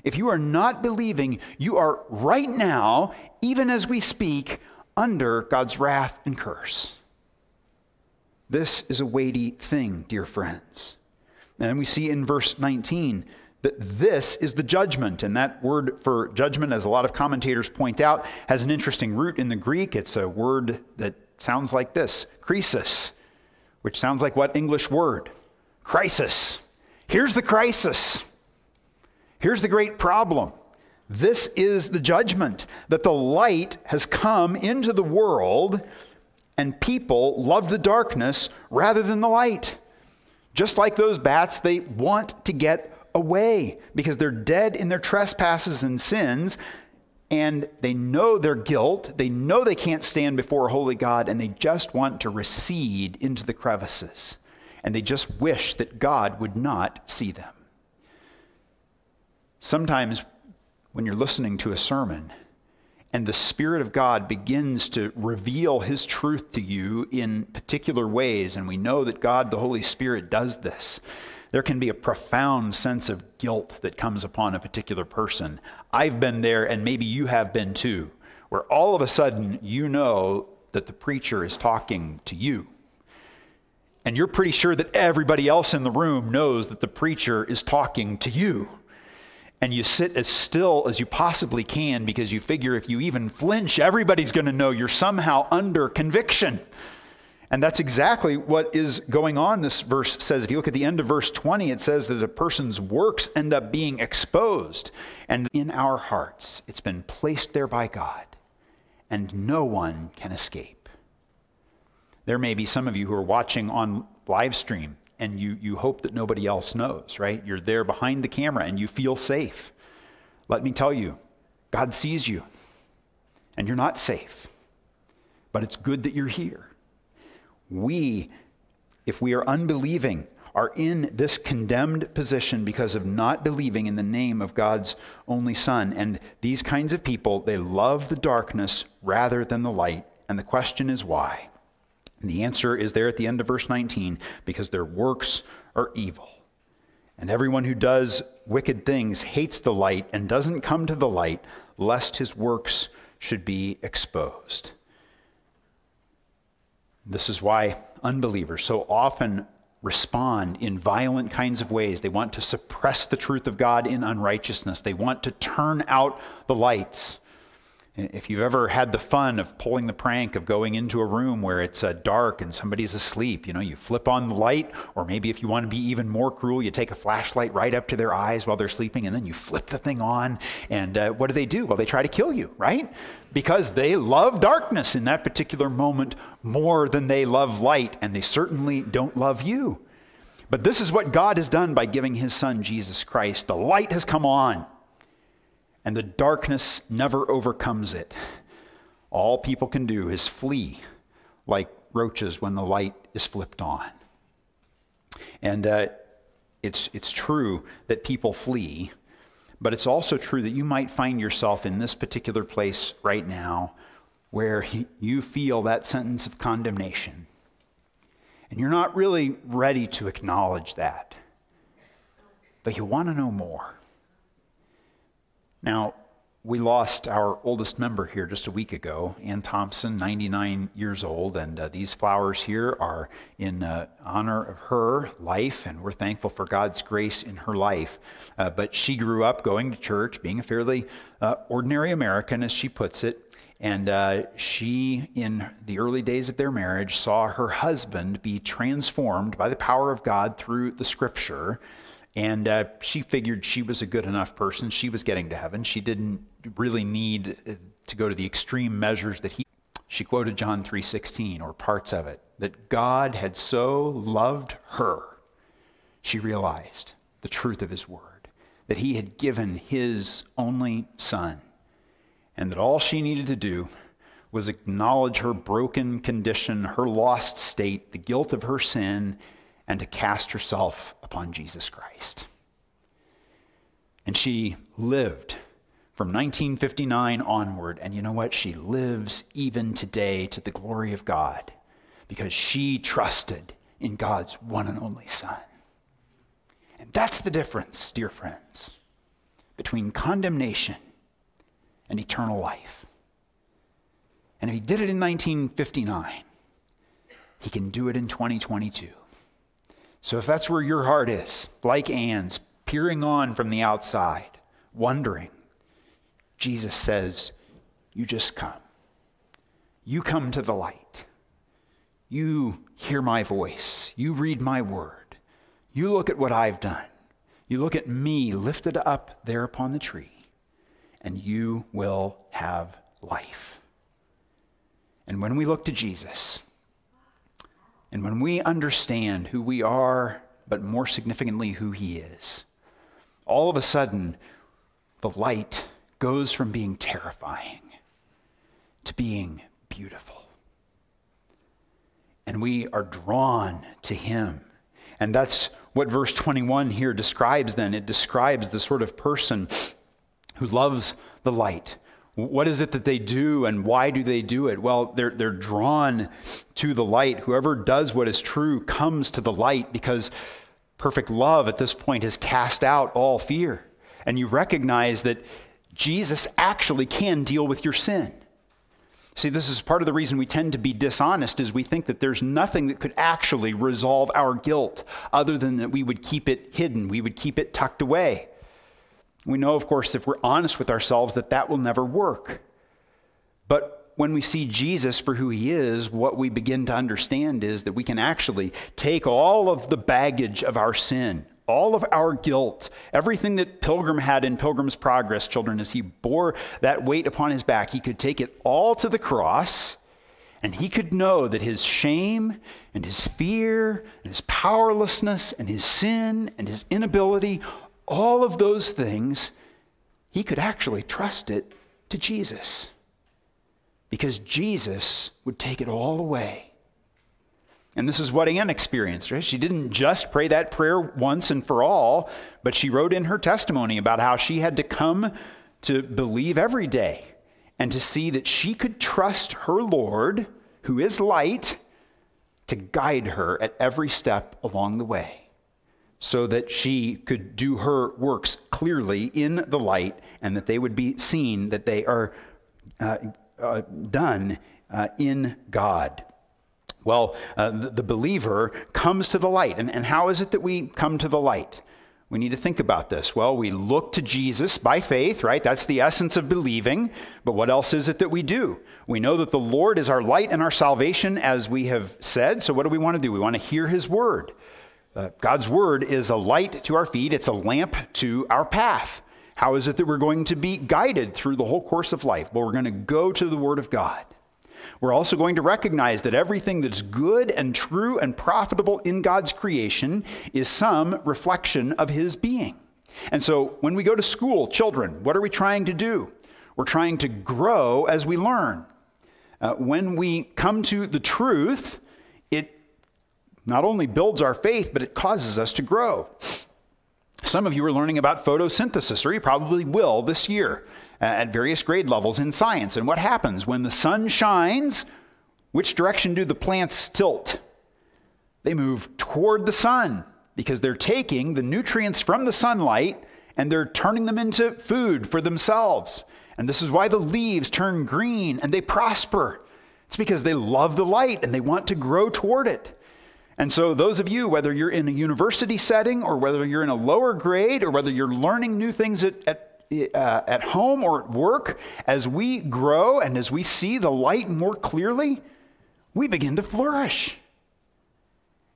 If you are not believing, you are right now, even as we speak, under God's wrath and curse. This is a weighty thing, dear friends. And we see in verse 19 that this is the judgment. And that word for judgment, as a lot of commentators point out, has an interesting root in the Greek. It's a word that sounds like this, krisis, which sounds like what English word? Crisis. Here's the crisis. Here's the great problem. This is the judgment, that the light has come into the world and people love the darkness rather than the light. Just like those bats, they want to get away because they're dead in their trespasses and sins, and they know their guilt. They know they can't stand before a holy God, and they just want to recede into the crevices, and they just wish that God would not see them. Sometimes when you're listening to a sermon and the Spirit of God begins to reveal his truth to you in particular ways, and we know that God, the Holy Spirit, does this, there can be a profound sense of guilt that comes upon a particular person. I've been there, and maybe you have been too, where all of a sudden you know that the preacher is talking to you. And you're pretty sure that everybody else in the room knows that the preacher is talking to you. And you sit as still as you possibly can because you figure if you even flinch, everybody's going to know you're somehow under conviction. And that's exactly what is going on, this verse says. If you look at the end of verse 20, it says that a person's works end up being exposed. And in our hearts, it's been placed there by God, and no one can escape. There may be some of you who are watching on live stream, and you hope that nobody else knows, right? You're there behind the camera and you feel safe. Let me tell you, God sees you and you're not safe, but it's good that you're here. We, if we are unbelieving, are in this condemned position because of not believing in the name of God's only Son. And these kinds of people, they love the darkness rather than the light. And the question is why? And the answer is there at the end of verse 19, because their works are evil. And everyone who does wicked things hates the light and doesn't come to the light, lest his works should be exposed. This is why unbelievers so often respond in violent kinds of ways. They want to suppress the truth of God in unrighteousness. They want to turn out the lights. If you've ever had the fun of pulling the prank of going into a room where it's dark and somebody's asleep, you know, you flip on the light, or maybe if you want to be even more cruel, you take a flashlight right up to their eyes while they're sleeping, and then you flip the thing on, and what do? Well, they try to kill you, right? Because they love darkness in that particular moment more than they love light, and they certainly don't love you. But this is what God has done by giving his Son, Jesus Christ. The light has come on, and the darkness never overcomes it. All people can do is flee like roaches when the light is flipped on. And it's true that people flee, but it's also true that you might find yourself in this particular place right now where you feel that sentence of condemnation. And you're not really ready to acknowledge that, but you want to know more. Now, we lost our oldest member here just a week ago, Ann Thompson, 99 years old, and these flowers here are in honor of her life, and we're thankful for God's grace in her life. But she grew up going to church, being a fairly ordinary American, as she puts it, and she, in the early days of their marriage, saw her husband be transformed by the power of God through the Scripture. And she figured she was a good enough person. She was getting to heaven. She didn't really need to go to the extreme measures that he... She quoted John 3:16, or parts of it, that God had so loved her. She realized the truth of his word, that he had given his only son, and that all she needed to do was acknowledge her broken condition, her lost state, the guilt of her sin, and to cast herself upon Jesus Christ. And she lived from 1959 onward, and you know what? She lives even today to the glory of God, because she trusted in God's one and only Son. And that's the difference, dear friends, between condemnation and eternal life. And if he did it in 1959, he can do it in 2022. So if that's where your heart is, like Anne's, peering on from the outside, wondering, Jesus says, you just come. You come to the light. You hear my voice. You read my word. You look at what I've done. You look at me lifted up there upon the tree, and you will have life. And when we look to Jesus, and when we understand who we are, but more significantly who he is, all of a sudden, the light goes from being terrifying to being beautiful. And we are drawn to him. And that's what verse 21 here describes then. It describes the sort of person who loves the light. What is it that they do, and why do they do it? Well, they're drawn to the light. Whoever does what is true comes to the light, because perfect love at this point has cast out all fear. And you recognize that Jesus actually can deal with your sin. See, this is part of the reason we tend to be dishonest, is we think that there's nothing that could actually resolve our guilt other than that we would keep it hidden. We would keep it tucked away. We know, of course, if we're honest with ourselves, that that will never work. But when we see Jesus for who he is, what we begin to understand is that we can actually take all of the baggage of our sin, all of our guilt, everything that Pilgrim had in Pilgrim's Progress, children, as he bore that weight upon his back, he could take it all to the cross, and he could know that his shame and his fear and his powerlessness and his sin and his inability, all of those things, he could actually trust it to Jesus, because Jesus would take it all away. And this is what Anne experienced, right? She didn't just pray that prayer once and for all, but she wrote in her testimony about how she had to come to believe every day and to see that she could trust her Lord, who is light, to guide her at every step along the way, so that she could do her works clearly in the light, and that they would be seen, that they are done in God. Well, the believer comes to the light. And how is it that we come to the light? We need to think about this. Well, we look to Jesus by faith, right? That's the essence of believing. But what else is it that we do? We know that the Lord is our light and our salvation, as we have said. So what do we want to do? We want to hear his word. God's word is a light to our feet. It's a lamp to our path. How is it that we're going to be guided through the whole course of life? Well, we're going to go to the word of God. We're also going to recognize that everything that's good and true and profitable in God's creation is some reflection of his being. And so when we go to school, children, what are we trying to do? We're trying to grow as we learn. When we come to the truth, not only builds our faith, but it causes us to grow. Some of you are learning about photosynthesis, or you probably will this year. at various grade levels in science. And what happens when the sun shines? Which direction do the plants tilt? They move toward the sun because they're taking the nutrients from the sunlight and they're turning them into food for themselves. And this is why the leaves turn green and they prosper. It's because they love the light and they want to grow toward it. And so those of you, whether you're in a university setting or whether you're in a lower grade or whether you're learning new things at home or at work, as we grow and as we see the light more clearly, we begin to flourish.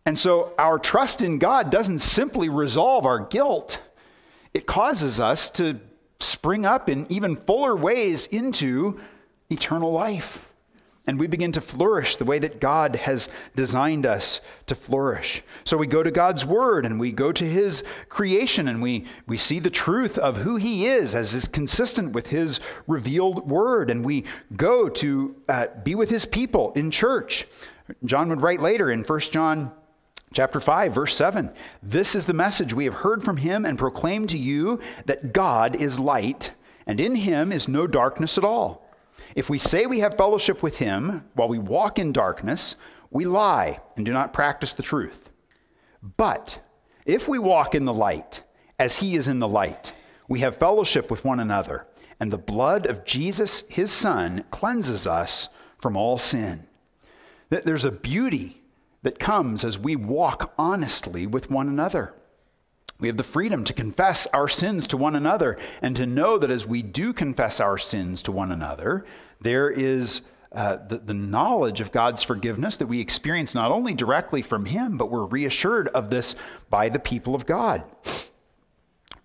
And so our trust in God doesn't simply resolve our guilt. It causes us to spring up in even fuller ways into eternal life. And we begin to flourish the way that God has designed us to flourish. So we go to God's word and we go to his creation and we see the truth of who he is as is consistent with his revealed word. And we go to be with his people in church. John would write later in 1 John chapter 5, verse 7, "This is the message we have heard from him and proclaimed to you, that God is light, and in him is no darkness at all. If we say we have fellowship with him while we walk in darkness, we lie and do not practice the truth. But if we walk in the light, as he is in the light, we have fellowship with one another, and the blood of Jesus, his son, cleanses us from all sin." There's a beauty that comes as we walk honestly with one another. We have the freedom to confess our sins to one another and to know that as we do confess our sins to one another, there is the knowledge of God's forgiveness that we experience not only directly from him, but we're reassured of this by the people of God.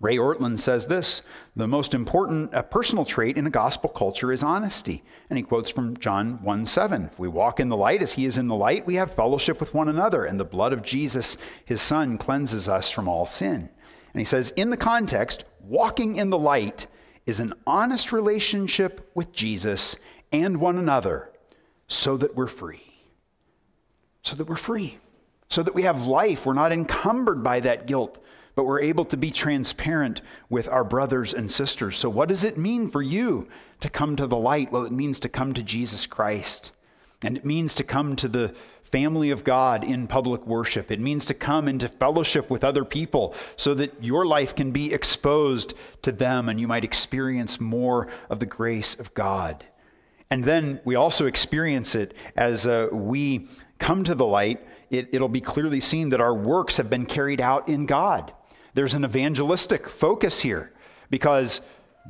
Ray Ortland says this, "The most important personal trait in a gospel culture is honesty." And he quotes from John 1:7, "If we walk in the light as he is in the light, we have fellowship with one another, and the blood of Jesus, his son, cleanses us from all sin." And he says, in the context, walking in the light is an honest relationship with Jesus and one another so that we're free. So that we're free. So that we have life. We're not encumbered by that guilt, but we're able to be transparent with our brothers and sisters. So what does it mean for you to come to the light? Well, it means to come to Jesus Christ. And it means to come to the family of God in public worship. It means to come into fellowship with other people so that your life can be exposed to them and you might experience more of the grace of God. And then we also experience it as we come to the light. It'll be clearly seen that our works have been carried out in God. There's an evangelistic focus here because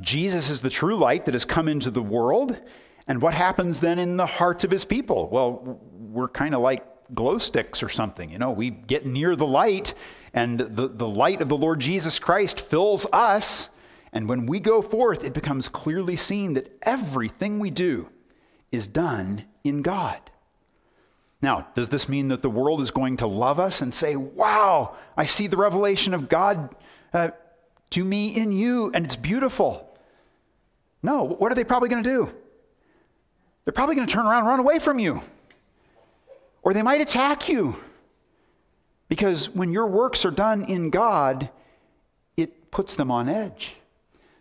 Jesus is the true light that has come into the world. And what happens then in the hearts of his people? Well, we're kind of like glow sticks or something. You know, we get near the light and the light of the Lord Jesus Christ fills us. And when we go forth, it becomes clearly seen that everything we do is done in God. Now, does this mean that the world is going to love us and say, "Wow, I see the revelation of God to me in you, and it's beautiful"? No, what are they probably going to do? They're probably going to turn around and run away from you. Or they might attack you. Because when your works are done in God, it puts them on edge.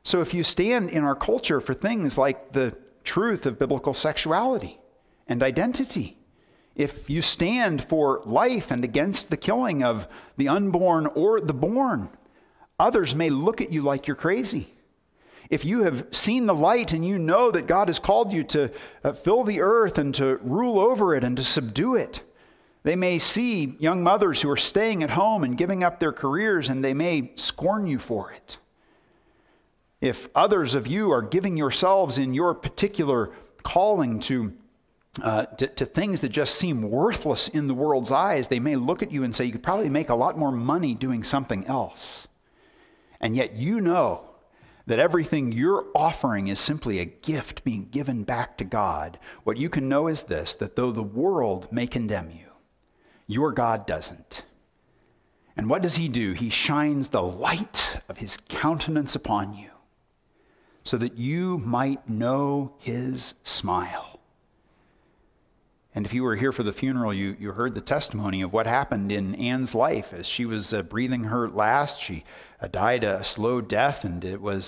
So if you stand in our culture for things like the truth of biblical sexuality and identity, if you stand for life and against the killing of the unborn or the born, others may look at you like you're crazy. If you have seen the light and you know that God has called you to fill the earth and to rule over it and to subdue it, they may see young mothers who are staying at home and giving up their careers, and they may scorn you for it. If others of you are giving yourselves in your particular calling to things that just seem worthless in the world's eyes, they may look at you and say, "You could probably make a lot more money doing something else." And yet you know that everything you're offering is simply a gift being given back to God. What you can know is this, that though the world may condemn you, your God doesn't. And what does he do? He shines the light of his countenance upon you so that you might know his smile. And if you were here for the funeral, you heard the testimony of what happened in Ann's life. As she was breathing her last, she died a slow death, and it was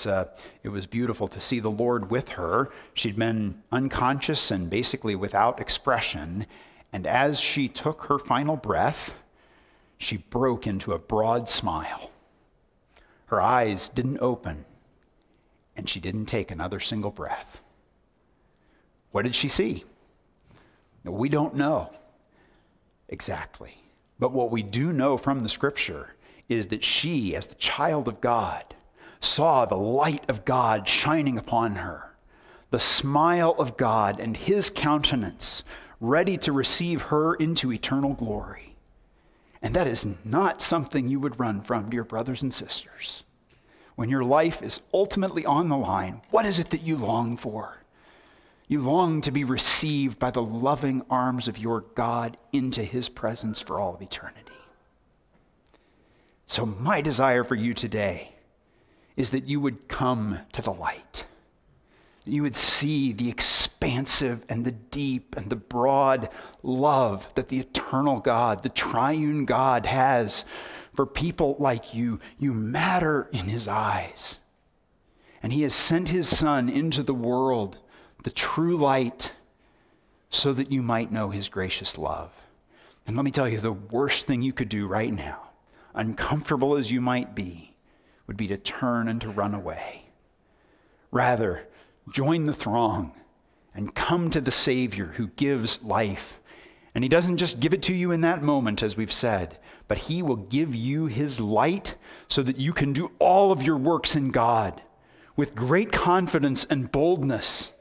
beautiful to see the Lord with her. She'd been unconscious and basically without expression. And as she took her final breath, she broke into a broad smile. Her eyes didn't open, and she didn't take another single breath. What did she see? We don't know exactly. But what we do know from the scripture is that she, as the child of God, saw the light of God shining upon her, the smile of God and his countenance ready to receive her into eternal glory. And that is not something you would run from, dear brothers and sisters. When your life is ultimately on the line, what is it that you long for? You long to be received by the loving arms of your God into his presence for all of eternity. So my desire for you today is that you would come to the light, that you would see the expansive and the deep and the broad love that the eternal God, the triune God, has for people like you. You matter in his eyes. And he has sent his son into the world, the true light, so that you might know his gracious love. And let me tell you, the worst thing you could do right now, uncomfortable as you might be, would be to turn and to run away. Rather, join the throng and come to the Savior who gives life. And he doesn't just give it to you in that moment, as we've said, but he will give you his light so that you can do all of your works in God with great confidence and boldness,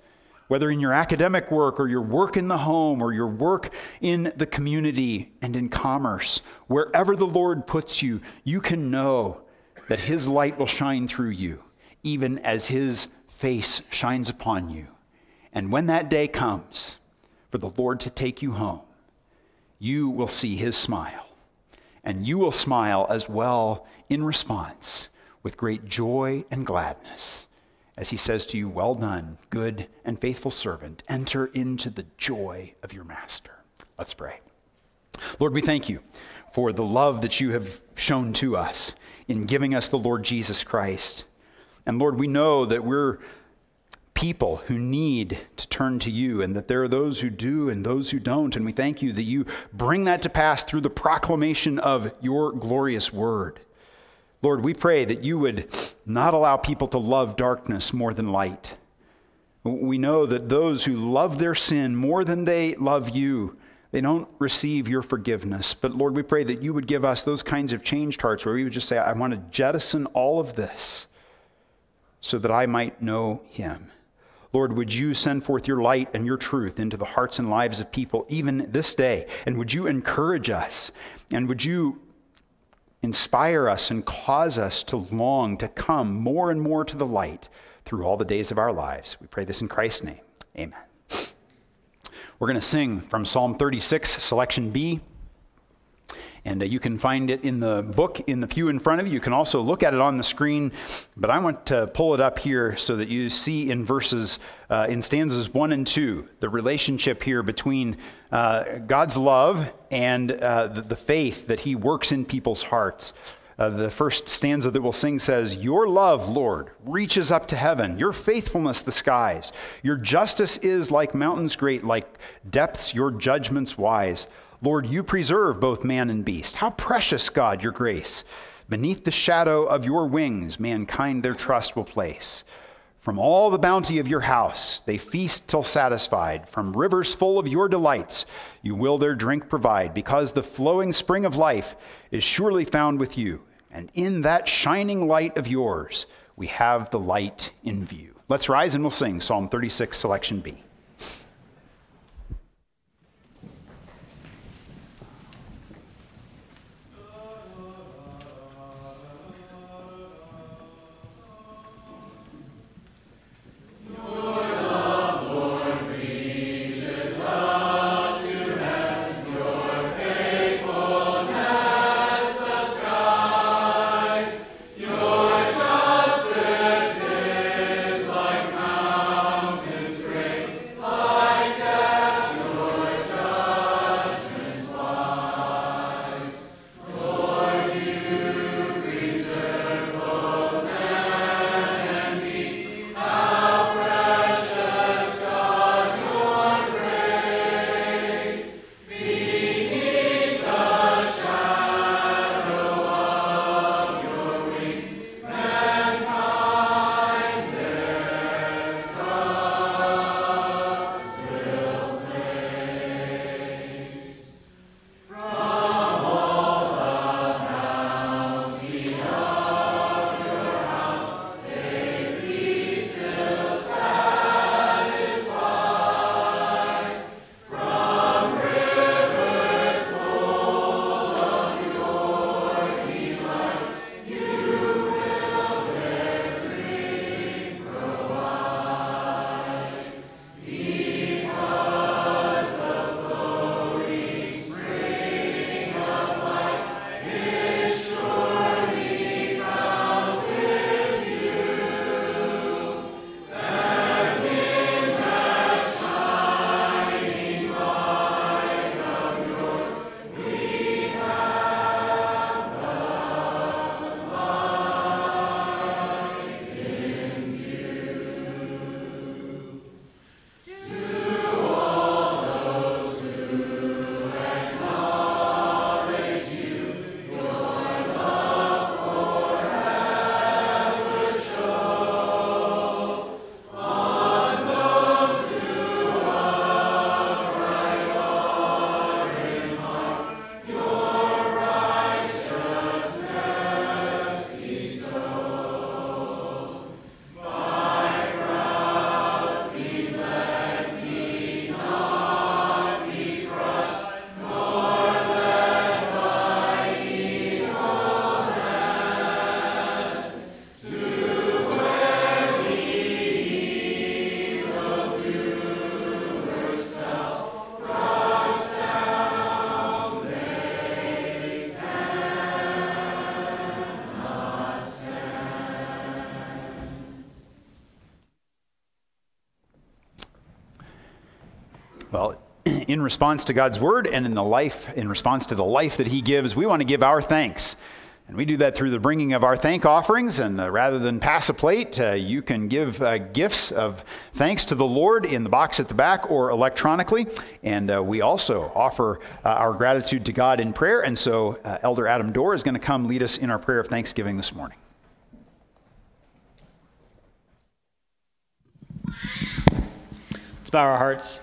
whether in your academic work or your work in the home or your work in the community and in commerce. Wherever the Lord puts you, you can know that his light will shine through you, even as his face shines upon you. And when that day comes for the Lord to take you home, you will see his smile, and you will smile as well in response with great joy and gladness, as he says to you, "Well done, good and faithful servant. Enter into the joy of your master." Let's pray. Lord, we thank you for the love that you have shown to us in giving us the Lord Jesus Christ. And Lord, we know that we're people who need to turn to you, and that there are those who do and those who don't. And we thank you that you bring that to pass through the proclamation of your glorious word. Lord, we pray that you would not allow people to love darkness more than light. We know that those who love their sin more than they love you, they don't receive your forgiveness. But Lord, we pray that you would give us those kinds of changed hearts where we would just say, "I want to jettison all of this so that I might know him." Lord, would you send forth your light and your truth into the hearts and lives of people even this day? And would you encourage us? And would you inspire us and cause us to long to come more and more to the light through all the days of our lives? We pray this in Christ's name. Amen. We're going to sing from Psalm 36, selection B. And you can find it in the book in the pew in front of you. You can also look at it on the screen, but I want to pull it up here so that you see in verses, in stanzas 1 and 2, the relationship here between God's love and the faith that he works in people's hearts. The first stanza that we'll sing says, "Your love, Lord, reaches up to heaven, your faithfulness the skies. Your justice is like mountains great, like depths, your judgments wise. Lord, you preserve both man and beast. How precious, God, your grace. Beneath the shadow of your wings, mankind their trust will place. From all the bounty of your house, they feast till satisfied. From rivers full of your delights, you will their drink provide, because the flowing spring of life is surely found with you. And in that shining light of yours, we have the light in view." Let's rise and we'll sing Psalm 36, selection B. Well, in response to God's word and in response to the life that he gives, we want to give our thanks. And we do that through the bringing of our thank offerings. And rather than pass a plate, you can give gifts of thanks to the Lord in the box at the back or electronically. And we also offer our gratitude to God in prayer. And so Elder Adam Dorr is going to come lead us in our prayer of thanksgiving this morning. Let's bow our hearts.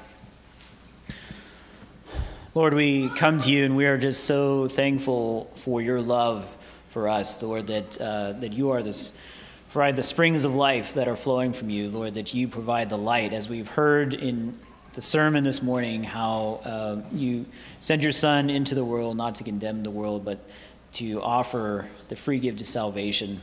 Lord, we come to you and we are just so thankful for your love for us, Lord, that you are provide the springs of life that are flowing from you, Lord, that you provide the light. As we've heard in the sermon this morning, how you sent your son into the world, not to condemn the world, but to offer the free gift of salvation.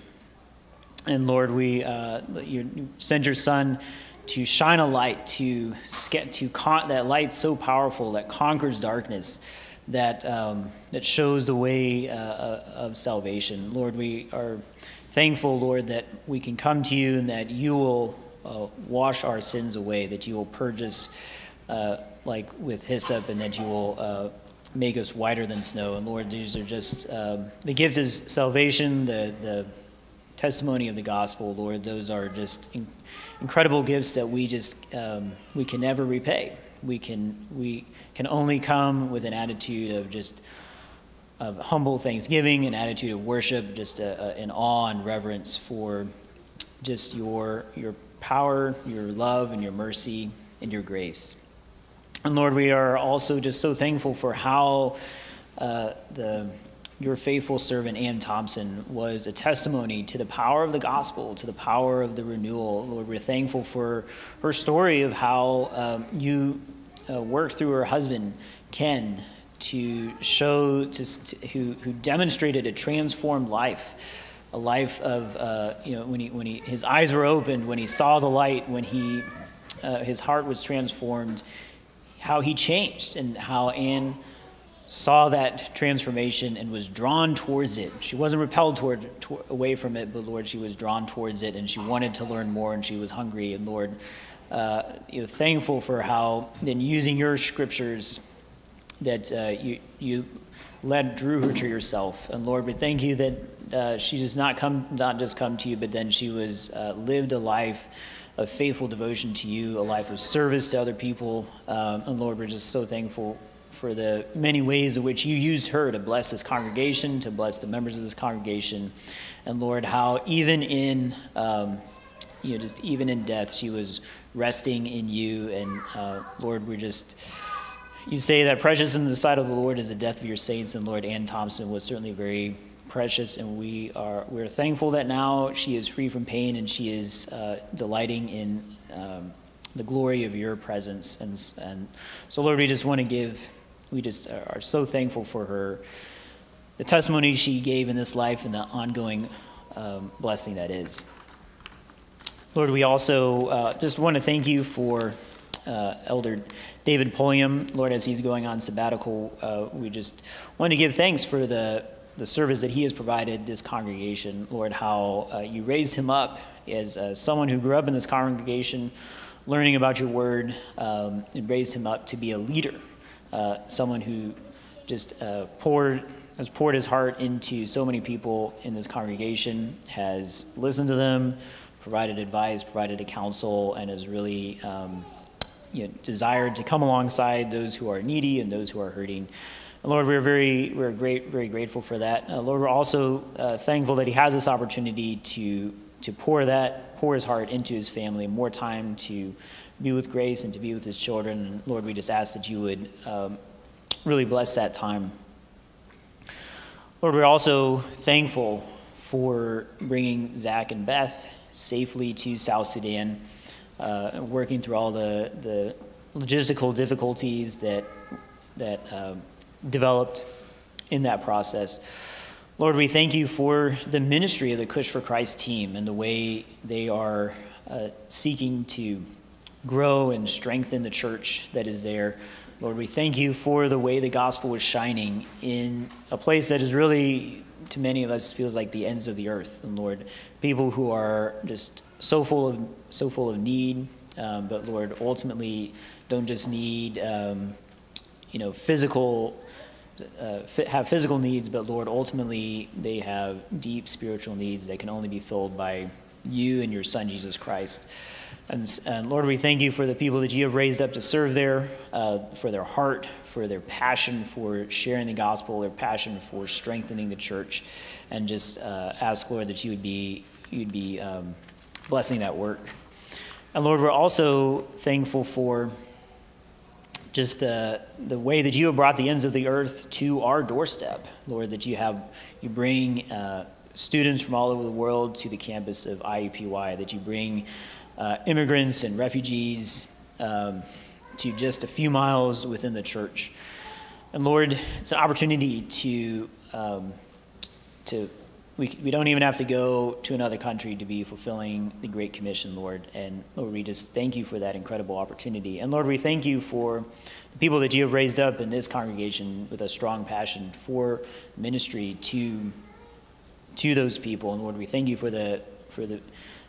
And Lord, you sent your son to shine a light, that light so powerful that conquers darkness, that shows the way of salvation. Lord, we are thankful, Lord, that we can come to you and that you will wash our sins away, that you will purge us like with hyssop, and that you will make us whiter than snow. And Lord, these are just the gift of salvation, the testimony of the gospel, Lord. Those are just incredible gifts that we can never repay. We can only come with an attitude of humble thanksgiving, an attitude of worship, just an awe and reverence for just your power, your love, and your mercy and your grace. And Lord, we are also just so thankful for how your faithful servant, Ann Thompson, was a testimony to the power of the gospel, to the power of the renewal. Lord, we're thankful for her story of how you worked through her husband, Ken, who demonstrated a transformed life, a life of his eyes were opened, when he saw the light, when he his heart was transformed, how he changed, and how Ann saw that transformation and was drawn towards it. She wasn't repelled away from it, but Lord, she was drawn towards it, and she wanted to learn more, and she was hungry. And Lord, thankful for how, then using your scriptures, that you drew her to yourself. And Lord, we thank you that she does not just come to you, but then she was lived a life of faithful devotion to you, a life of service to other people. And Lord, we're just so thankful for the many ways in which you used her to bless this congregation, to bless the members of this congregation. And Lord, how even in even in death, she was resting in you. And Lord, you say that precious in the sight of the Lord is the death of your saints. And Lord, Ann Thompson was certainly very precious, and we're thankful that now she is free from pain, and she is delighting in the glory of your presence. And so Lord, we just are so thankful for her, the testimony she gave in this life, and the ongoing blessing that is. Lord, we also just want to thank you for Elder David Pulliam. Lord, as he's going on sabbatical, we just want to give thanks for the service that he has provided this congregation. Lord, how you raised him up as someone who grew up in this congregation, learning about your word, and raised him up to be a leader. Someone who just has poured his heart into so many people in this congregation, has listened to them, provided advice, provided a counsel, and has really desired to come alongside those who are needy and those who are hurting. And Lord, we're very grateful for that. Lord, we're also thankful that he has this opportunity to pour his heart into his family, more time to be with Grace and to be with his children. And Lord, we just ask that you would really bless that time. Lord, we're also thankful for bringing Zach and Beth safely to South Sudan, working through all the logistical difficulties that developed in that process. Lord, we thank you for the ministry of the Cush for Christ team and the way they are seeking to grow and strengthen the church that is there. Lord, we thank you for the way the gospel is shining in a place that is really, to many of us, feels like the ends of the earth. And Lord, people who are just so full of need, But Lord, ultimately, don't just need, you know, have physical needs, but Lord, ultimately, they have deep spiritual needs that can only be filled by you and your Son, Jesus Christ. And Lord, we thank you for the people that you have raised up to serve there, for their heart, for their passion for sharing the gospel, their passion for strengthening the church, and just ask, Lord, that you'd be blessing that work. And Lord, we're also thankful for just the way that you have brought the ends of the earth to our doorstep, Lord, that you bring students from all over the world to the campus of IUPUI, that you bring immigrants and refugees to just a few miles within the church. And Lord, it's an opportunity we don't even have to go to another country to be fulfilling the Great Commission, Lord. And Lord, we just thank you for that incredible opportunity. And Lord, we thank you for the people that you have raised up in this congregation with a strong passion for ministry to those people. And Lord, we thank you for the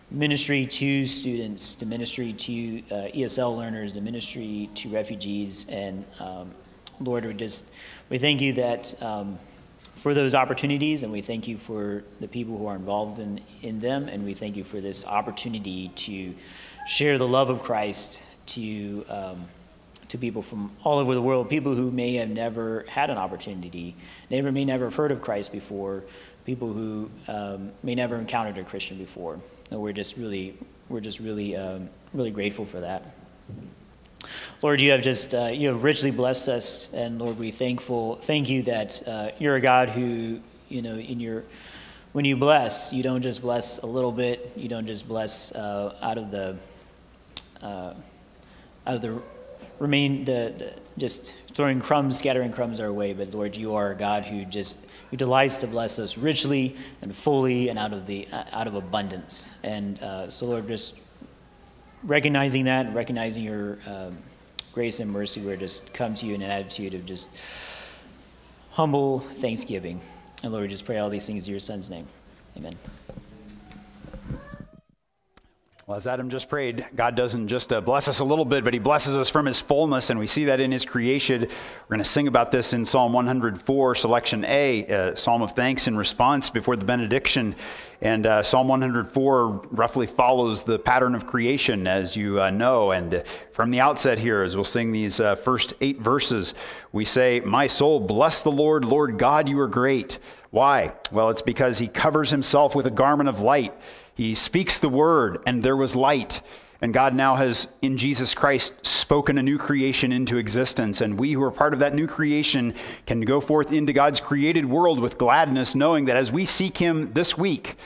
ministry to students, to ministry to ESL learners, to ministry to refugees. And Lord, we thank you that for those opportunities, and we thank you for the people who are involved in them, and we thank you for this opportunity to share the love of Christ to people from all over the world, people who may have never had an opportunity, may never have heard of Christ before, people who may never encountered a Christian before. And we're just really grateful for that. Lord, you have just richly blessed us, and Lord, we thank you that you're a God who, you know, when you bless, you don't just bless a little bit, you don't just bless just throwing crumbs, scattering crumbs our way, but Lord, you are a God who delights to bless us richly and fully and out of abundance. And so Lord, just recognizing that and recognizing your grace and mercy, we're just come to you in an attitude of just humble thanksgiving. And Lord, we just pray all these things in your Son's name. Amen. Well, as Adam just prayed, God doesn't just bless us a little bit, but he blesses us from his fullness, and we see that in his creation. We're going to sing about this in Psalm 104, selection A, Psalm of Thanks in response before the benediction. And Psalm 104 roughly follows the pattern of creation, as you know. And from the outset here, as we'll sing these first 8 verses, we say, "My soul, bless the Lord. Lord God, you are great." Why? Well, it's because he covers himself with a garment of light. He speaks the word, and there was light. And God now has, in Jesus Christ, spoken a new creation into existence. And we who are part of that new creation can go forth into God's created world with gladness, knowing that as we seek him this week,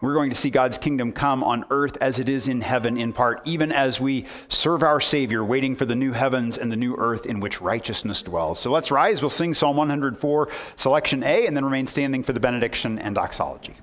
we're going to see God's kingdom come on earth as it is in heaven, in part, even as we serve our Savior, waiting for the new heavens and the new earth in which righteousness dwells. So let's rise. We'll sing Psalm 104, selection A, and then remain standing for the benediction and doxology.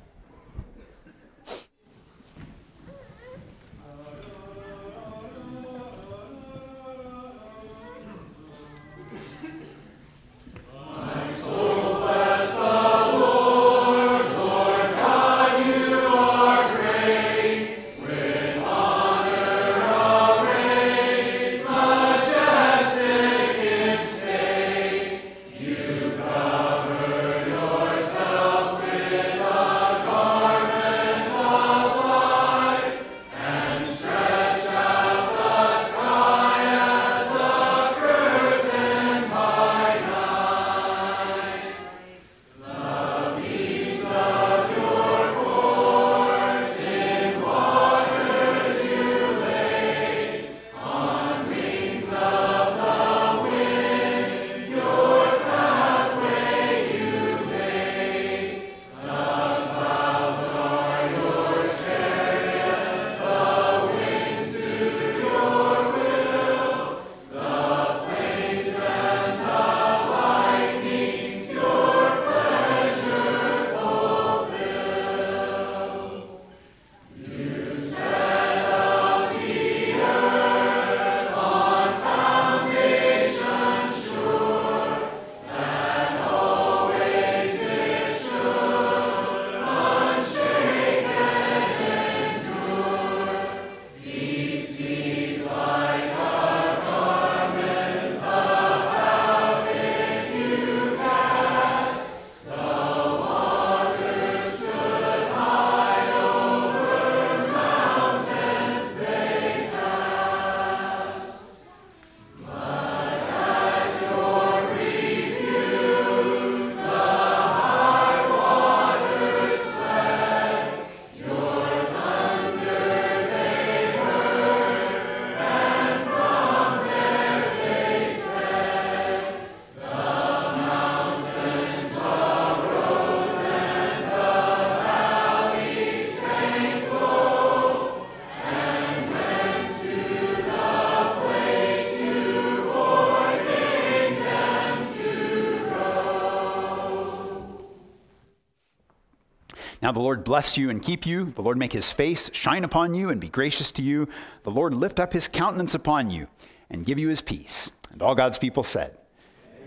Now the Lord bless you and keep you. The Lord make his face shine upon you and be gracious to you. The Lord lift up his countenance upon you and give you his peace. And all God's people said,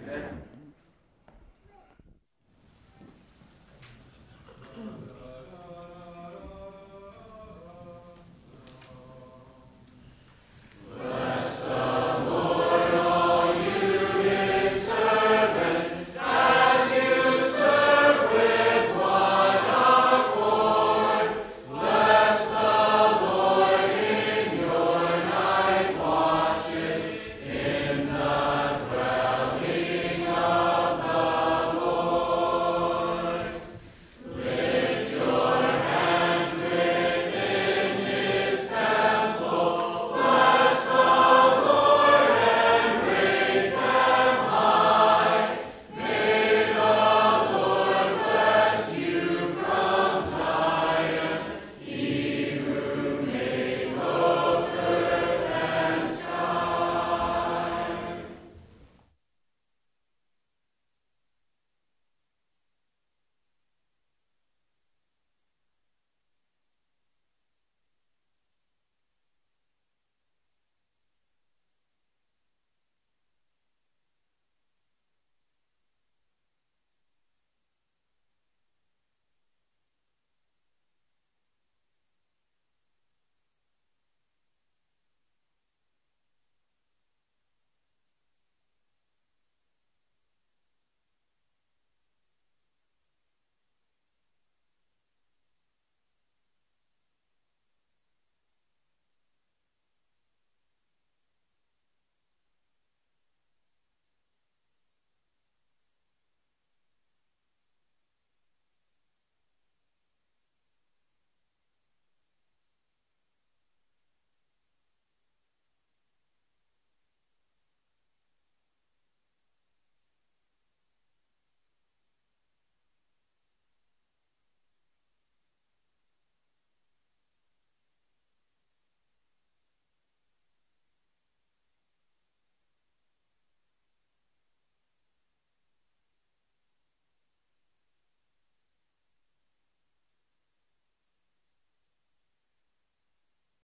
Amen.